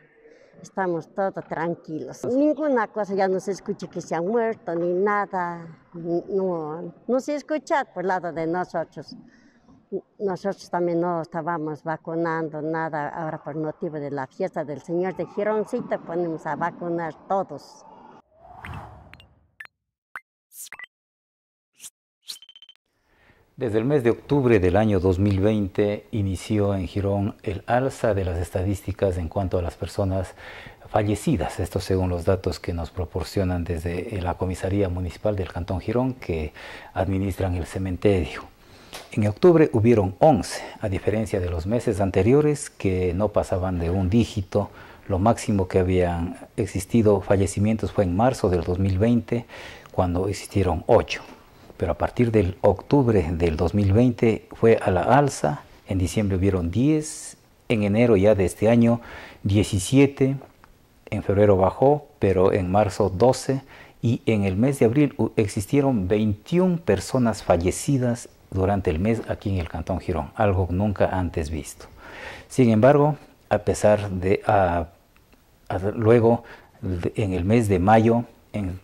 Estamos todos tranquilos. Ninguna cosa ya no se escucha que se ha muerto, ni nada. No, no se escucha por el lado de nosotros. Nosotros también no estábamos vacunando nada. Ahora por motivo de la fiesta del Señor de Giróncita ponemos a vacunar todos. Desde el mes de octubre del año dos mil veinte inició en Girón el alza de las estadísticas en cuanto a las personas fallecidas. Esto según los datos que nos proporcionan desde la Comisaría Municipal del Cantón Girón que administran el cementerio. En octubre hubieron once, a diferencia de los meses anteriores que no pasaban de un dígito. Lo máximo que habían existido fallecimientos fue en marzo del dos mil veinte cuando existieron ocho. Pero a partir del octubre del dos mil veinte fue a la alza, en diciembre hubieron diez, en enero ya de este año diecisiete, en febrero bajó, pero en marzo doce y en el mes de abril existieron veintiuna personas fallecidas durante el mes aquí en el Cantón Girón, algo nunca antes visto. Sin embargo, a pesar de, a, a, luego en el mes de mayo en,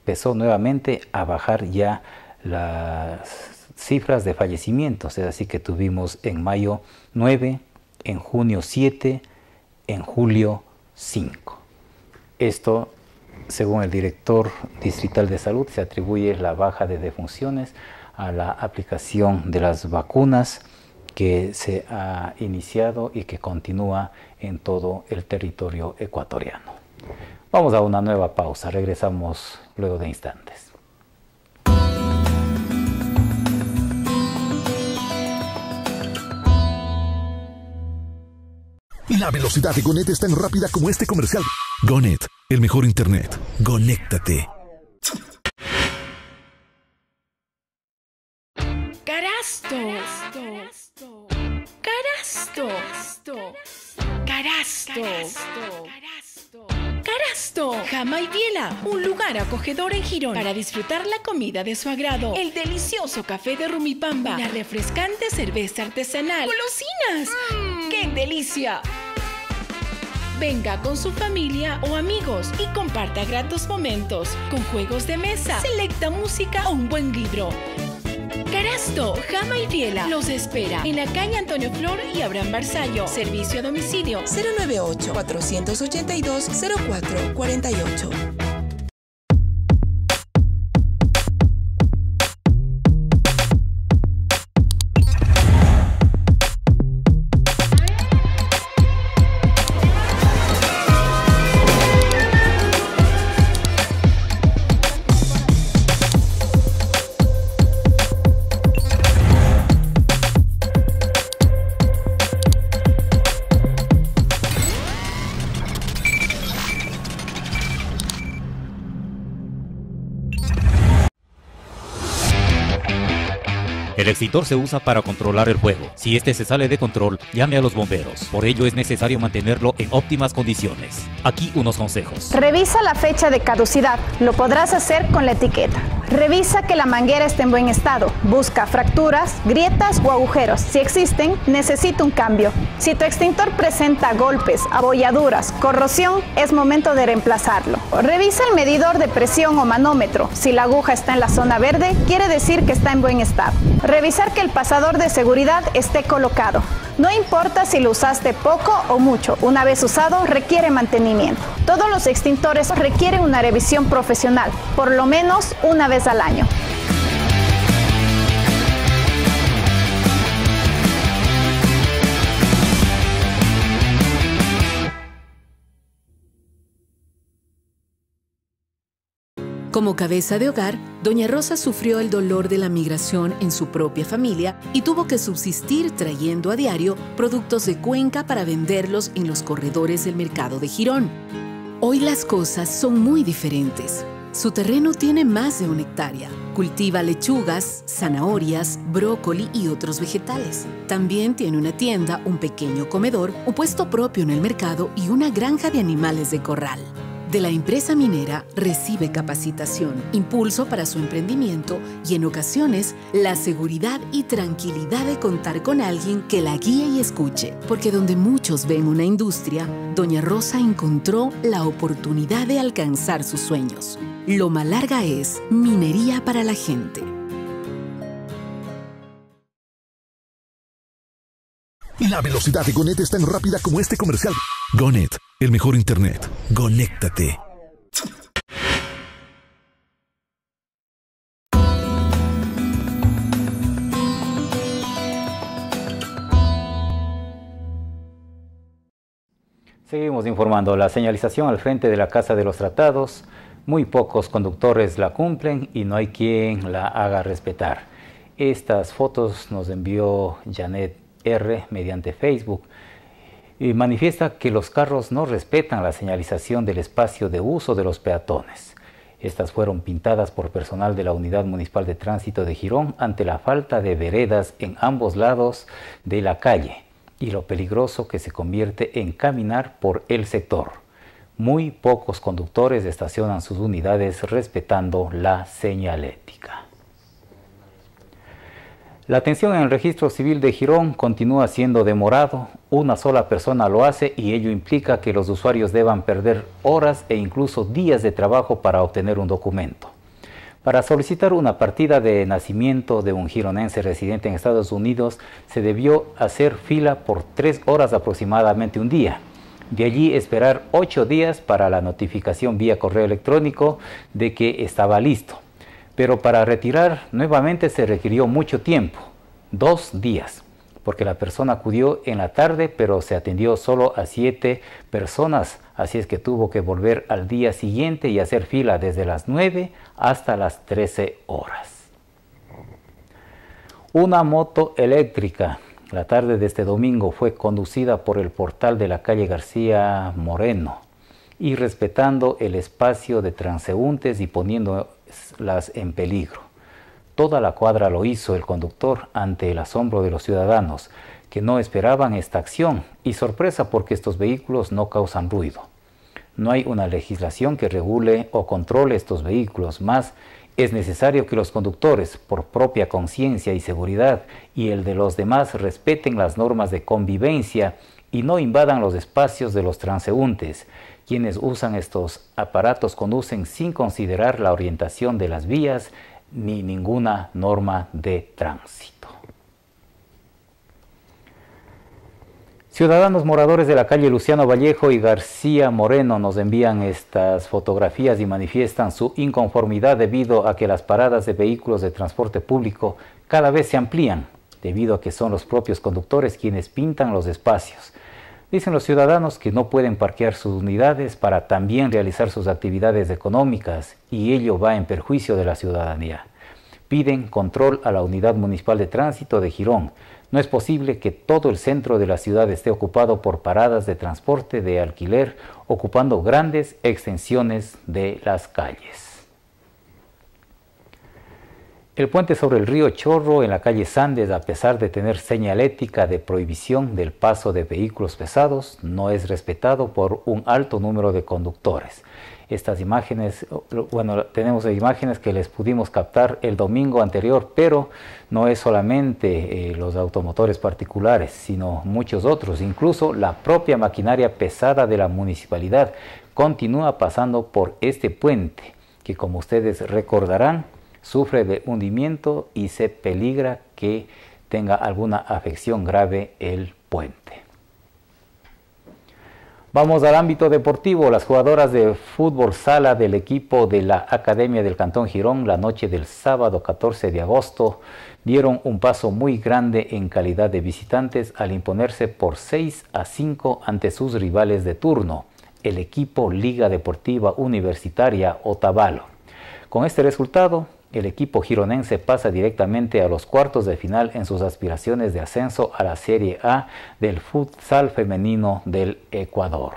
empezó nuevamente a bajar ya las cifras de fallecimientos, es así que tuvimos en mayo nueve, en junio siete, en julio cinco. Esto, según el director distrital de salud, se atribuye la baja de defunciones a la aplicación de las vacunas que se ha iniciado y que continúa en todo el territorio ecuatoriano. Vamos a una nueva pausa, regresamos luego de instantes. La velocidad de Gonet es tan rápida como este comercial. Gonet, el mejor internet. Conéctate. Carasto. Carasto. Carasto. Carasto. Carasto. Carasto, Jama y Biela, un lugar acogedor en Girón para disfrutar la comida de su agrado, el delicioso café de Rumipamba, la refrescante cerveza artesanal, golosinas, mm. ¡qué delicia! Venga con su familia o amigos y comparta gratos momentos con juegos de mesa, selecta música o un buen libro. Carasto, Jama y Biela los espera en la calle Antonio Flor y Abraham Barzallo. Servicio a domicilio cero noventa y ocho, cuatrocientos ochenta y dos, cero cuatro cuarenta y ocho. El extintor se usa para controlar el fuego. Si este se sale de control, llame a los bomberos. Por ello es necesario mantenerlo en óptimas condiciones. Aquí unos consejos. Revisa la fecha de caducidad. Lo podrás hacer con la etiqueta. Revisa que la manguera esté en buen estado. Busca fracturas, grietas o agujeros. Si existen, necesita un cambio. Si tu extintor presenta golpes, abolladuras, corrosión, es momento de reemplazarlo. Revisa el medidor de presión o manómetro. Si la aguja está en la zona verde, quiere decir que está en buen estado. Revisar que el pasador de seguridad esté colocado. No importa si lo usaste poco o mucho, una vez usado requiere mantenimiento. Todos los extintores requieren una revisión profesional, por lo menos una vez al año. Como cabeza de hogar, doña Rosa sufrió el dolor de la migración en su propia familia y tuvo que subsistir trayendo a diario productos de Cuenca para venderlos en los corredores del mercado de Girón. Hoy las cosas son muy diferentes. Su terreno tiene más de una hectárea. Cultiva lechugas, zanahorias, brócoli y otros vegetales. También tiene una tienda, un pequeño comedor, un puesto propio en el mercado y una granja de animales de corral. De la empresa minera recibe capacitación, impulso para su emprendimiento y, en ocasiones, la seguridad y tranquilidad de contar con alguien que la guíe y escuche. Porque donde muchos ven una industria, doña Rosa encontró la oportunidad de alcanzar sus sueños. Loma Larga es minería para la gente. La velocidad de Gonet es tan rápida como este comercial. Gonet, el mejor internet. Conéctate. Seguimos informando. La señalización al frente de la Casa de los Tratados, muy pocos conductores la cumplen y no hay quien la haga respetar. Estas fotos nos envió Janet R mediante Facebook y manifiesta que los carros no respetan la señalización del espacio de uso de los peatones. Estas fueron pintadas por personal de la Unidad Municipal de Tránsito de Girón ante la falta de veredas en ambos lados de la calle y lo peligroso que se convierte en caminar por el sector. Muy pocos conductores estacionan sus unidades respetando la señalética. La atención en el registro civil de Girón continúa siendo demorado. Una sola persona lo hace y ello implica que los usuarios deban perder horas e incluso días de trabajo para obtener un documento. Para solicitar una partida de nacimiento de un gironense residente en Estados Unidos, se debió hacer fila por tres horas aproximadamente un día. De allí esperar ocho días para la notificación vía correo electrónico de que estaba listo. Pero para retirar nuevamente se requirió mucho tiempo, dos días, porque la persona acudió en la tarde, pero se atendió solo a siete personas, así es que tuvo que volver al día siguiente y hacer fila desde las nueve hasta las trece horas. Una moto eléctrica, la tarde de este domingo, fue conducida por el portal de la calle García Moreno, y respetando el espacio de transeúntes y poniendo las en peligro. Toda la cuadra lo hizo el conductor ante el asombro de los ciudadanos que no esperaban esta acción y sorpresa porque estos vehículos no causan ruido. No hay una legislación que regule o controle estos vehículos, más es necesario que los conductores, por propia conciencia y seguridad y el de los demás, respeten las normas de convivencia y no invadan los espacios de los transeúntes. Quienes usan estos aparatos conducen sin considerar la orientación de las vías ni ninguna norma de tránsito. Ciudadanos moradores de la calle Luciano Vallejo y García Moreno nos envían estas fotografías y manifiestan su inconformidad debido a que las paradas de vehículos de transporte público cada vez se amplían, debido a que son los propios conductores quienes pintan los espacios. Dicen los ciudadanos que no pueden parquear sus unidades para también realizar sus actividades económicas y ello va en perjuicio de la ciudadanía. Piden control a la Unidad Municipal de Tránsito de Girón. No es posible que todo el centro de la ciudad esté ocupado por paradas de transporte de alquiler, ocupando grandes extensiones de las calles. El puente sobre el río Chorro en la calle Sandes, a pesar de tener señalética de prohibición del paso de vehículos pesados, no es respetado por un alto número de conductores. estas imágenes, bueno, tenemos imágenes que les pudimos captar el domingo anterior, pero no es solamente eh, los automotores particulares, sino muchos otros, incluso la propia maquinaria pesada de la municipalidad continúa pasando por este puente, que como ustedes recordarán, sufre de hundimiento y se peligra que tenga alguna afección grave el puente. Vamos al ámbito deportivo. Las jugadoras de fútbol sala del equipo de la Academia del Cantón Girón, la noche del sábado catorce de agosto, dieron un paso muy grande en calidad de visitantes al imponerse por seis a cinco ante sus rivales de turno, el equipo Liga Deportiva Universitaria Otavalo. Con este resultado, el equipo gironense pasa directamente a los cuartos de final en sus aspiraciones de ascenso a la Serie A del futsal femenino del Ecuador.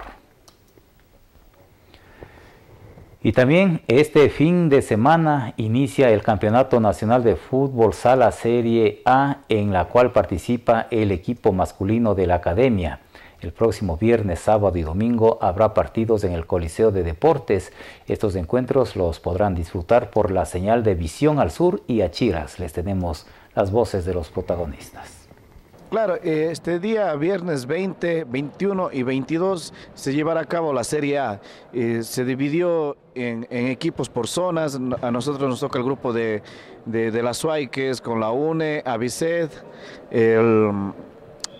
Y también este fin de semana inicia el Campeonato Nacional de Fútbol Sala Serie A, en la cual participa el equipo masculino de la Academia. El próximo viernes, sábado y domingo habrá partidos en el Coliseo de Deportes. Estos encuentros los podrán disfrutar por la señal de Visión al Sur y Achiras. Les tenemos las voces de los protagonistas. Claro, este día viernes veinte, veintiuno y veintidós se llevará a cabo la Serie A. Eh, se dividió en, en equipos por zonas. A nosotros nos toca el grupo de, de, de la Azuay, que es con la U N E, Aviced, el...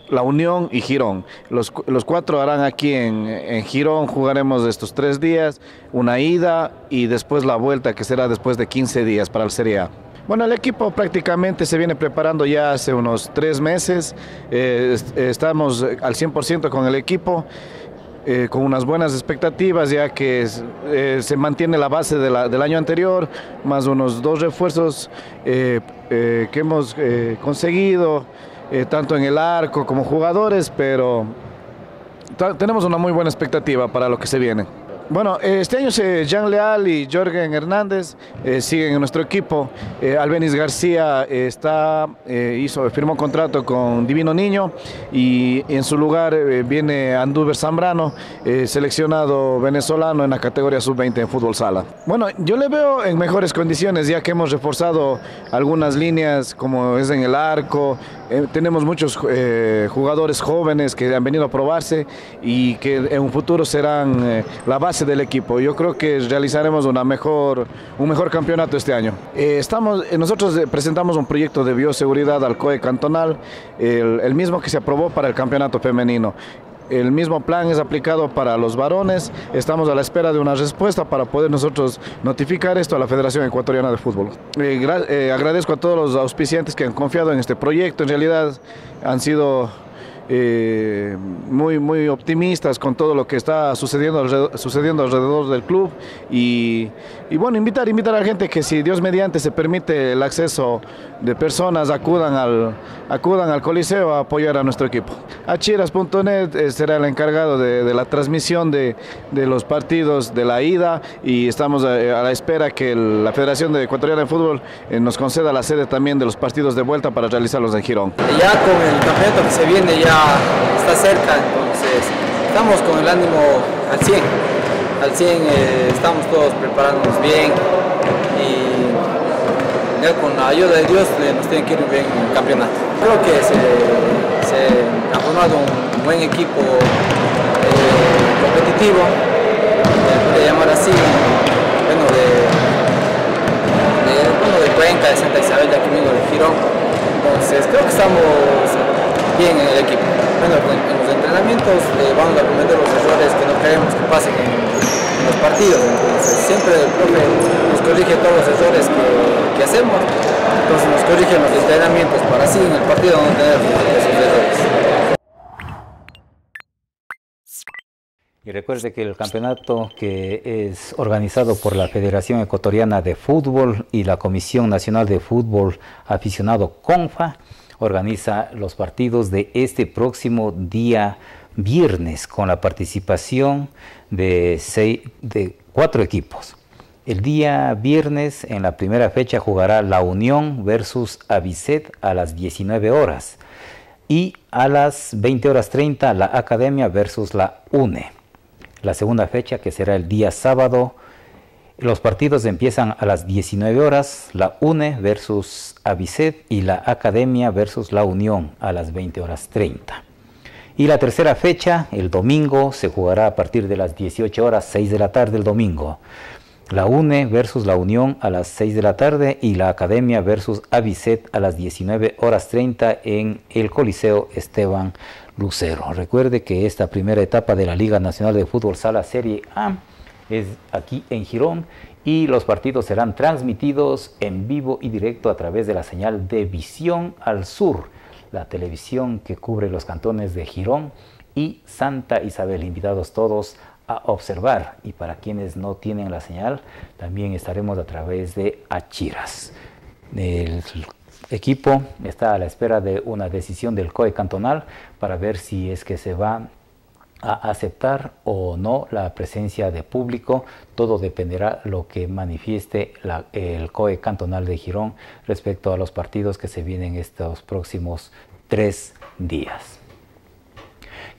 La Unión y Girón. Los, los cuatro harán aquí en, en Girón. Jugaremos estos tres días, una ida y después la vuelta, que será después de quince días para el Serie A. Bueno, el equipo prácticamente se viene preparando ya hace unos tres meses. Eh, estamos al cien por ciento con el equipo, eh, con unas buenas expectativas, ya que eh, se mantiene la base de la, del año anterior, más unos dos refuerzos eh, eh, que hemos eh, conseguido. Eh, tanto en el arco como jugadores, pero tenemos una muy buena expectativa para lo que se viene. Bueno, eh, este año eh, Jean Leal y Jorgen Hernández eh, siguen en nuestro equipo. Eh, Albenis García eh, está, eh, hizo, firmó contrato con Divino Niño, y, y en su lugar eh, viene Andúber Zambrano, eh, seleccionado venezolano en la categoría sub veinte en fútbol sala. Bueno, yo le veo en mejores condiciones, ya que hemos reforzado algunas líneas como es en el arco. Eh, tenemos muchos eh, jugadores jóvenes que han venido a probarse y que en un futuro serán eh, la base del equipo. Yo creo que realizaremos una mejor, un mejor campeonato este año. Eh, estamos, nosotros presentamos un proyecto de bioseguridad al C O E cantonal, el, el mismo que se aprobó para el campeonato femenino. El mismo plan es aplicado para los varones. Estamos a la espera de una respuesta para poder nosotros notificar esto a la Federación Ecuatoriana de Fútbol. Eh, eh, agradezco a todos los auspiciantes que han confiado en este proyecto. En realidad han sido Eh, muy, muy optimistas con todo lo que está sucediendo alrededor, sucediendo alrededor del club, y, y bueno, invitar, invitar a la gente que, si Dios mediante se permite el acceso de personas, acudan al, acudan al Coliseo a apoyar a nuestro equipo. Achiras punto net eh, será el encargado de, de la transmisión de, de los partidos de la ida, y estamos a, a la espera que el, la Federación Ecuatoriana de Fútbol eh, nos conceda la sede también de los partidos de vuelta para realizarlos en Girón. Ya con el campeonato que se viene ya está cerca, entonces estamos con el ánimo al cien, al cien, eh, estamos todos preparándonos bien, y ya con la ayuda de Dios eh, nos tiene que ir bien el campeonato. Creo que se, se ha formado un buen equipo eh, competitivo, eh, puede llamar así, bueno, de, de, bueno, de Cuenca, de Santa Isabel, de aquí mismo, de Girón. Entonces creo que estamos bien en el equipo. Bueno, en los entrenamientos eh, vamos a cometer los errores que no queremos que pasen en, en los partidos. Entonces, siempre el profe nos corrige todos los errores que, que hacemos, entonces nos corrigen los entrenamientos para así en el partido no tener esos errores. Y recuerde que el campeonato, que es organizado por la Federación Ecuatoriana de Fútbol y la Comisión Nacional de Fútbol Aficionado CONFA, organiza los partidos de este próximo día viernes con la participación de, seis, de cuatro equipos. El día viernes, en la primera fecha, jugará La Unión versus Aviced a las diecinueve horas, y a las veinte horas treinta la Academia versus la U N E. La segunda fecha, que será el día sábado, Los partidos empiezan a las diecinueve horas, la U N E versus Aviced y la Academia versus la Unión a las veinte horas treinta. Y la tercera fecha, el domingo, se jugará a partir de las dieciocho horas, seis de la tarde el domingo. La U N E versus la Unión a las seis de la tarde y la Academia versus Aviced a las diecinueve horas treinta en el Coliseo Esteban Lucero. Recuerde que esta primera etapa de la Liga Nacional de Fútbol Sala Serie A es aquí en Girón y los partidos serán transmitidos en vivo y directo a través de la señal de Visión al Sur, la televisión que cubre los cantones de Girón y Santa Isabel. Invitados todos a observar, y para quienes no tienen la señal, también estaremos a través de Achiras. El equipo está a la espera de una decisión del C O E cantonal para ver si es que se va a aceptar o no la presencia de público. Todo dependerá lo que manifieste la, el C O E cantonal de Girón respecto a los partidos que se vienen estos próximos tres días.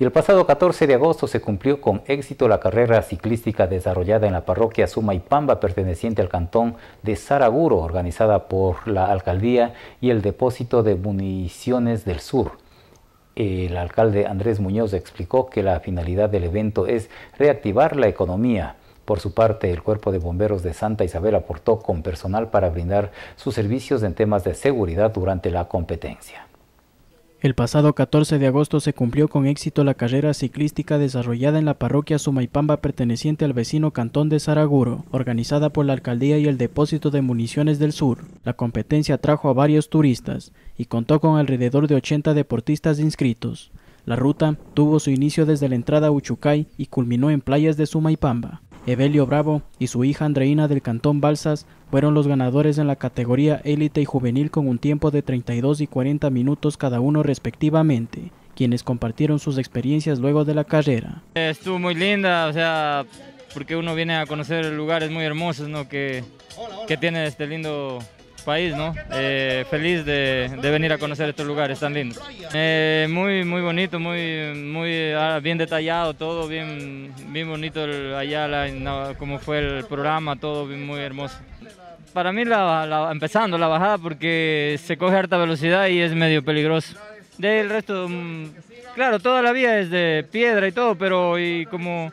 Y el pasado catorce de agosto se cumplió con éxito la carrera ciclística desarrollada en la parroquia Sumaipamba, perteneciente al cantón de Saraguro, organizada por la alcaldía y el Depósito de Municiones del Sur. El alcalde Andrés Muñoz explicó que la finalidad del evento es reactivar la economía. Por su parte, el Cuerpo de Bomberos de Santa Isabel aportó con personal para brindar sus servicios en temas de seguridad durante la competencia. El pasado catorce de agosto se cumplió con éxito la carrera ciclística desarrollada en la parroquia Sumaipamba, perteneciente al vecino cantón de Saraguro, organizada por la alcaldía y el Depósito de Municiones del Sur. La competencia atrajo a varios turistas y contó con alrededor de ochenta deportistas inscritos. La ruta tuvo su inicio desde la entrada a Uchucay y culminó en playas de Sumaipamba. Evelio Bravo y su hija Andreina del cantón Balsas fueron los ganadores en la categoría élite y juvenil con un tiempo de treinta y dos y cuarenta minutos cada uno respectivamente, quienes compartieron sus experiencias luego de la carrera. Estuvo muy linda, o sea, porque uno viene a conocer lugares muy hermosos, ¿no?, que, que tiene este lindo país, ¿no? Eh, feliz de, de venir a conocer estos lugares tan lindos. Eh, muy, muy bonito, muy, muy ah, bien detallado todo, bien, bien bonito el, allá la, como fue el programa, todo bien, muy hermoso. Para mí, la, la, empezando la bajada, porque se coge harta velocidad y es medio peligroso. Del resto, claro, toda la vía es de piedra y todo, pero y como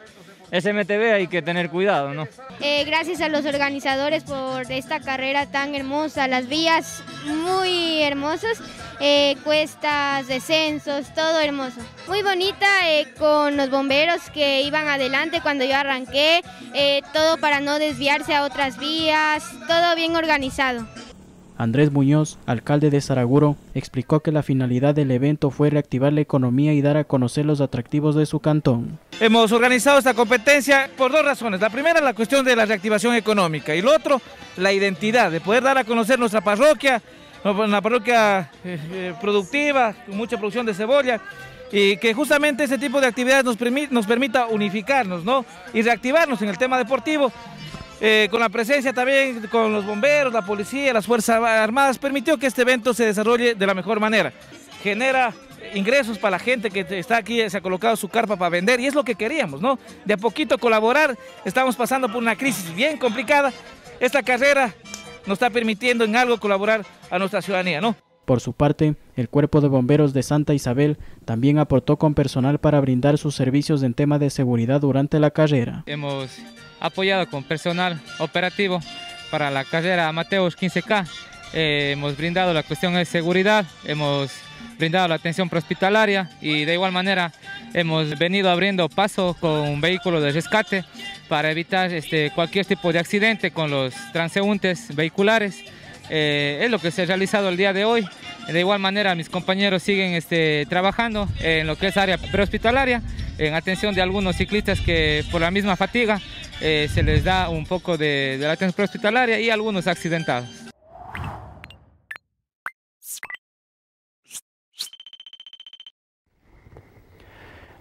S M T V hay que tener cuidado, ¿no? Eh, gracias a los organizadores por esta carrera tan hermosa, las vías muy hermosas, eh, cuestas, descensos, todo hermoso. Muy bonita, eh, con los bomberos que iban adelante cuando yo arranqué, eh, todo para no desviarse a otras vías, todo bien organizado. Andrés Muñoz, alcalde de Saraguro, explicó que la finalidad del evento fue reactivar la economía y dar a conocer los atractivos de su cantón. Hemos organizado esta competencia por dos razones. La primera es la cuestión de la reactivación económica y el otro, la identidad, de poder dar a conocer nuestra parroquia, una parroquia productiva, con mucha producción de cebolla, y que justamente este tipo de actividades nos, permit, nos permita unificarnos, ¿no?, y reactivarnos en el tema deportivo. Eh, con la presencia también con los bomberos, la policía, las fuerzas armadas, permitió que este evento se desarrolle de la mejor manera. Genera ingresos para la gente que está aquí, se ha colocado su carpa para vender, y es lo que queríamos, ¿no? De a poquito colaborar. Estamos pasando por una crisis bien complicada. Esta carrera nos está permitiendo en algo colaborar a nuestra ciudadanía, ¿no? Por su parte, el Cuerpo de Bomberos de Santa Isabel también aportó con personal para brindar sus servicios en tema de seguridad durante la carrera. Hemos apoyado con personal operativo para la carrera Amateos quince K. Eh, hemos brindado la cuestión de seguridad, hemos brindado la atención prehospitalaria y de igual manera hemos venido abriendo paso con un vehículo de rescate para evitar este, cualquier tipo de accidente con los transeúntes vehiculares. Eh, es lo que se ha realizado el día de hoy. De igual manera, mis compañeros siguen este, trabajando en lo que es área prehospitalaria, en atención de algunos ciclistas que por la misma fatiga eh, se les da un poco de, de la atención prehospitalaria y algunos accidentados.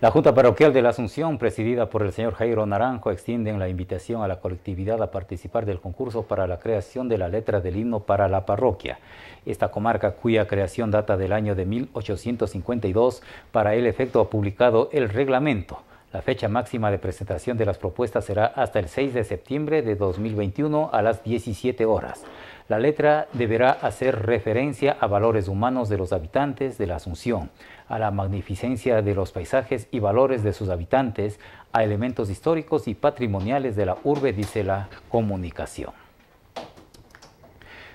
La Junta Parroquial de La Asunción, presidida por el señor Jairo Naranjo, extiende la invitación a la colectividad a participar del concurso para la creación de la letra del himno para la parroquia. Esta comarca, cuya creación data del año de mil ochocientos cincuenta y dos, para el efecto ha publicado el reglamento. La fecha máxima de presentación de las propuestas será hasta el seis de septiembre de dos mil veintiuno a las diecisiete horas. La letra deberá hacer referencia a valores humanos de los habitantes de La Asunción, a la magnificencia de los paisajes y valores de sus habitantes, a elementos históricos y patrimoniales de la urbe, dice la comunicación.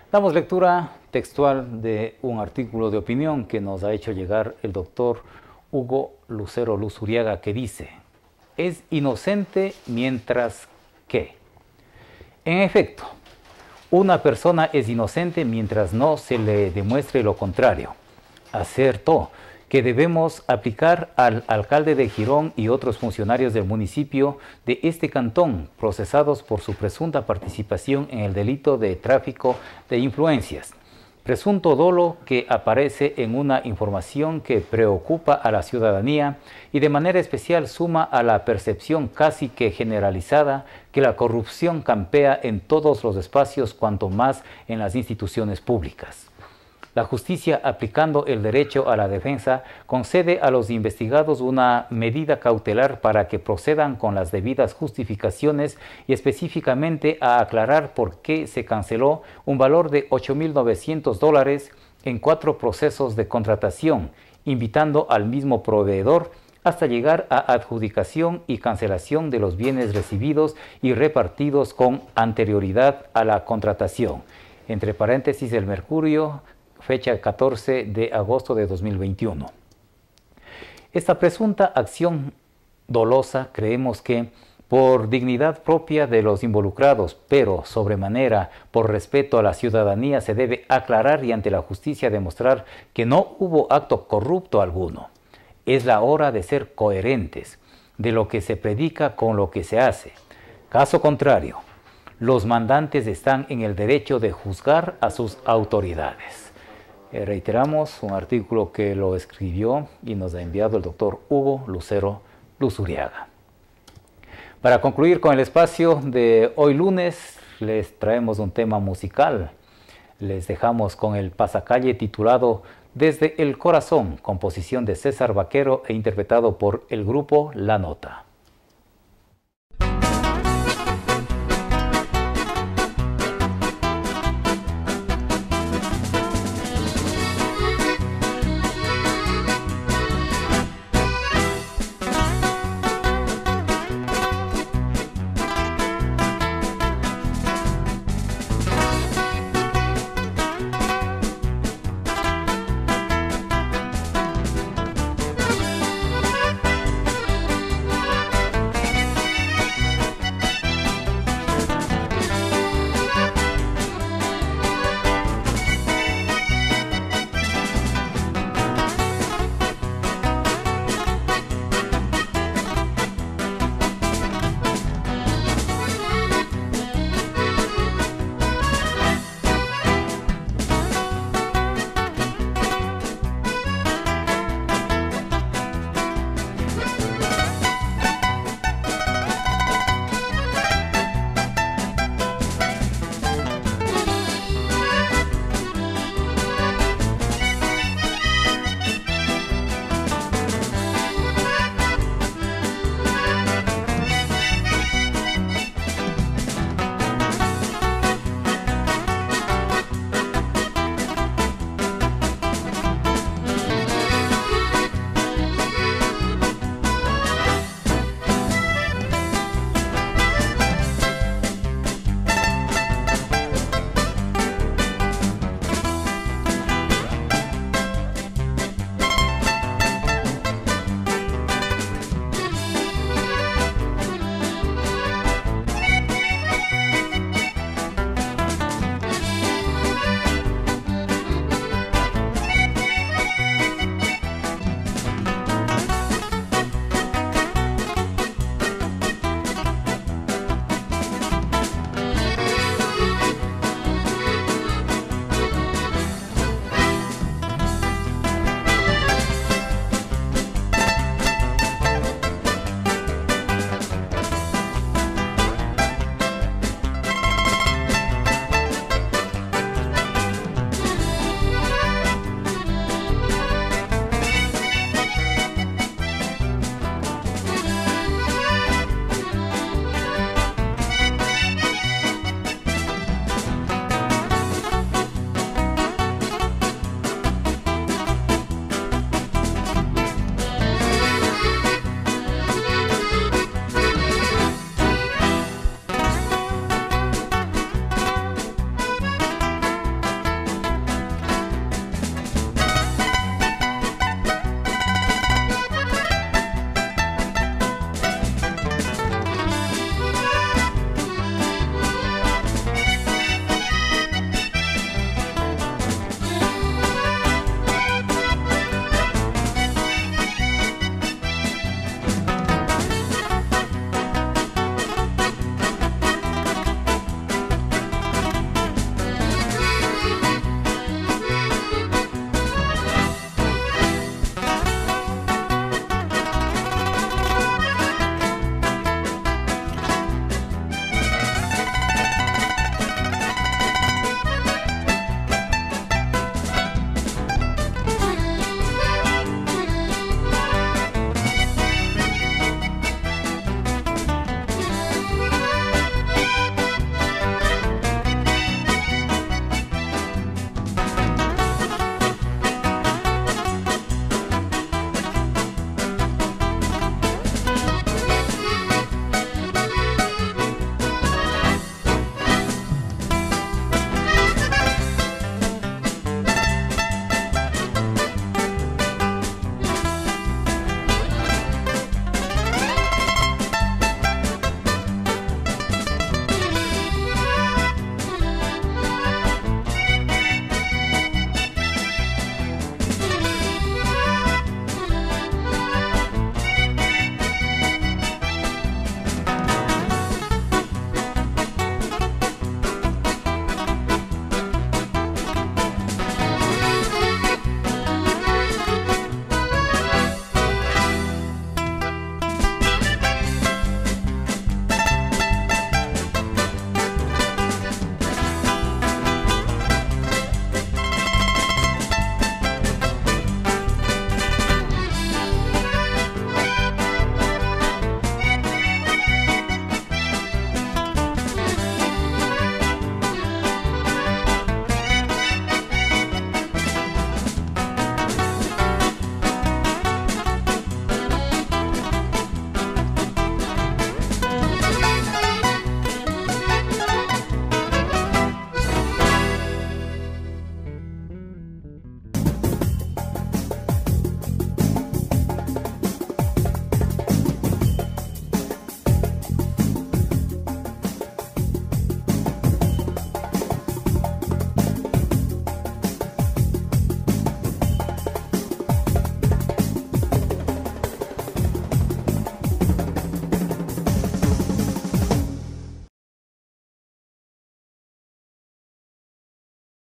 Damos lectura textual de un artículo de opinión que nos ha hecho llegar el doctor Hugo Lucero Luzuriaga, que dice: es inocente mientras que. En efecto, una persona es inocente mientras no se le demuestre lo contrario. Acertó que debemos aplicar al alcalde de Girón y otros funcionarios del municipio de este cantón procesados por su presunta participación en el delito de tráfico de influencias. Presunto dolo que aparece en una información que preocupa a la ciudadanía y de manera especial suma a la percepción casi que generalizada que la corrupción campea en todos los espacios, cuanto más en las instituciones públicas. La justicia, aplicando el derecho a la defensa, concede a los investigados una medida cautelar para que procedan con las debidas justificaciones y específicamente a aclarar por qué se canceló un valor de ocho mil novecientos dólares en cuatro procesos de contratación, invitando al mismo proveedor hasta llegar a adjudicación y cancelación de los bienes recibidos y repartidos con anterioridad a la contratación. Entre paréntesis, el Mercurio, fecha catorce de agosto de dos mil veintiuno. Esta presunta acción dolosa creemos que, por dignidad propia de los involucrados, pero sobremanera por respeto a la ciudadanía, se debe aclarar y ante la justicia demostrar que no hubo acto corrupto alguno. Es la hora de ser coherentes de lo que se predica con lo que se hace. Caso contrario, los mandantes están en el derecho de juzgar a sus autoridades. Eh, reiteramos un artículo que lo escribió y nos ha enviado el doctor Hugo Lucero Luzuriaga. Para concluir con el espacio de hoy lunes, les traemos un tema musical. Les dejamos con el pasacalle titulado Desde el Corazón, composición de César Vaquero e interpretado por el grupo La Nota.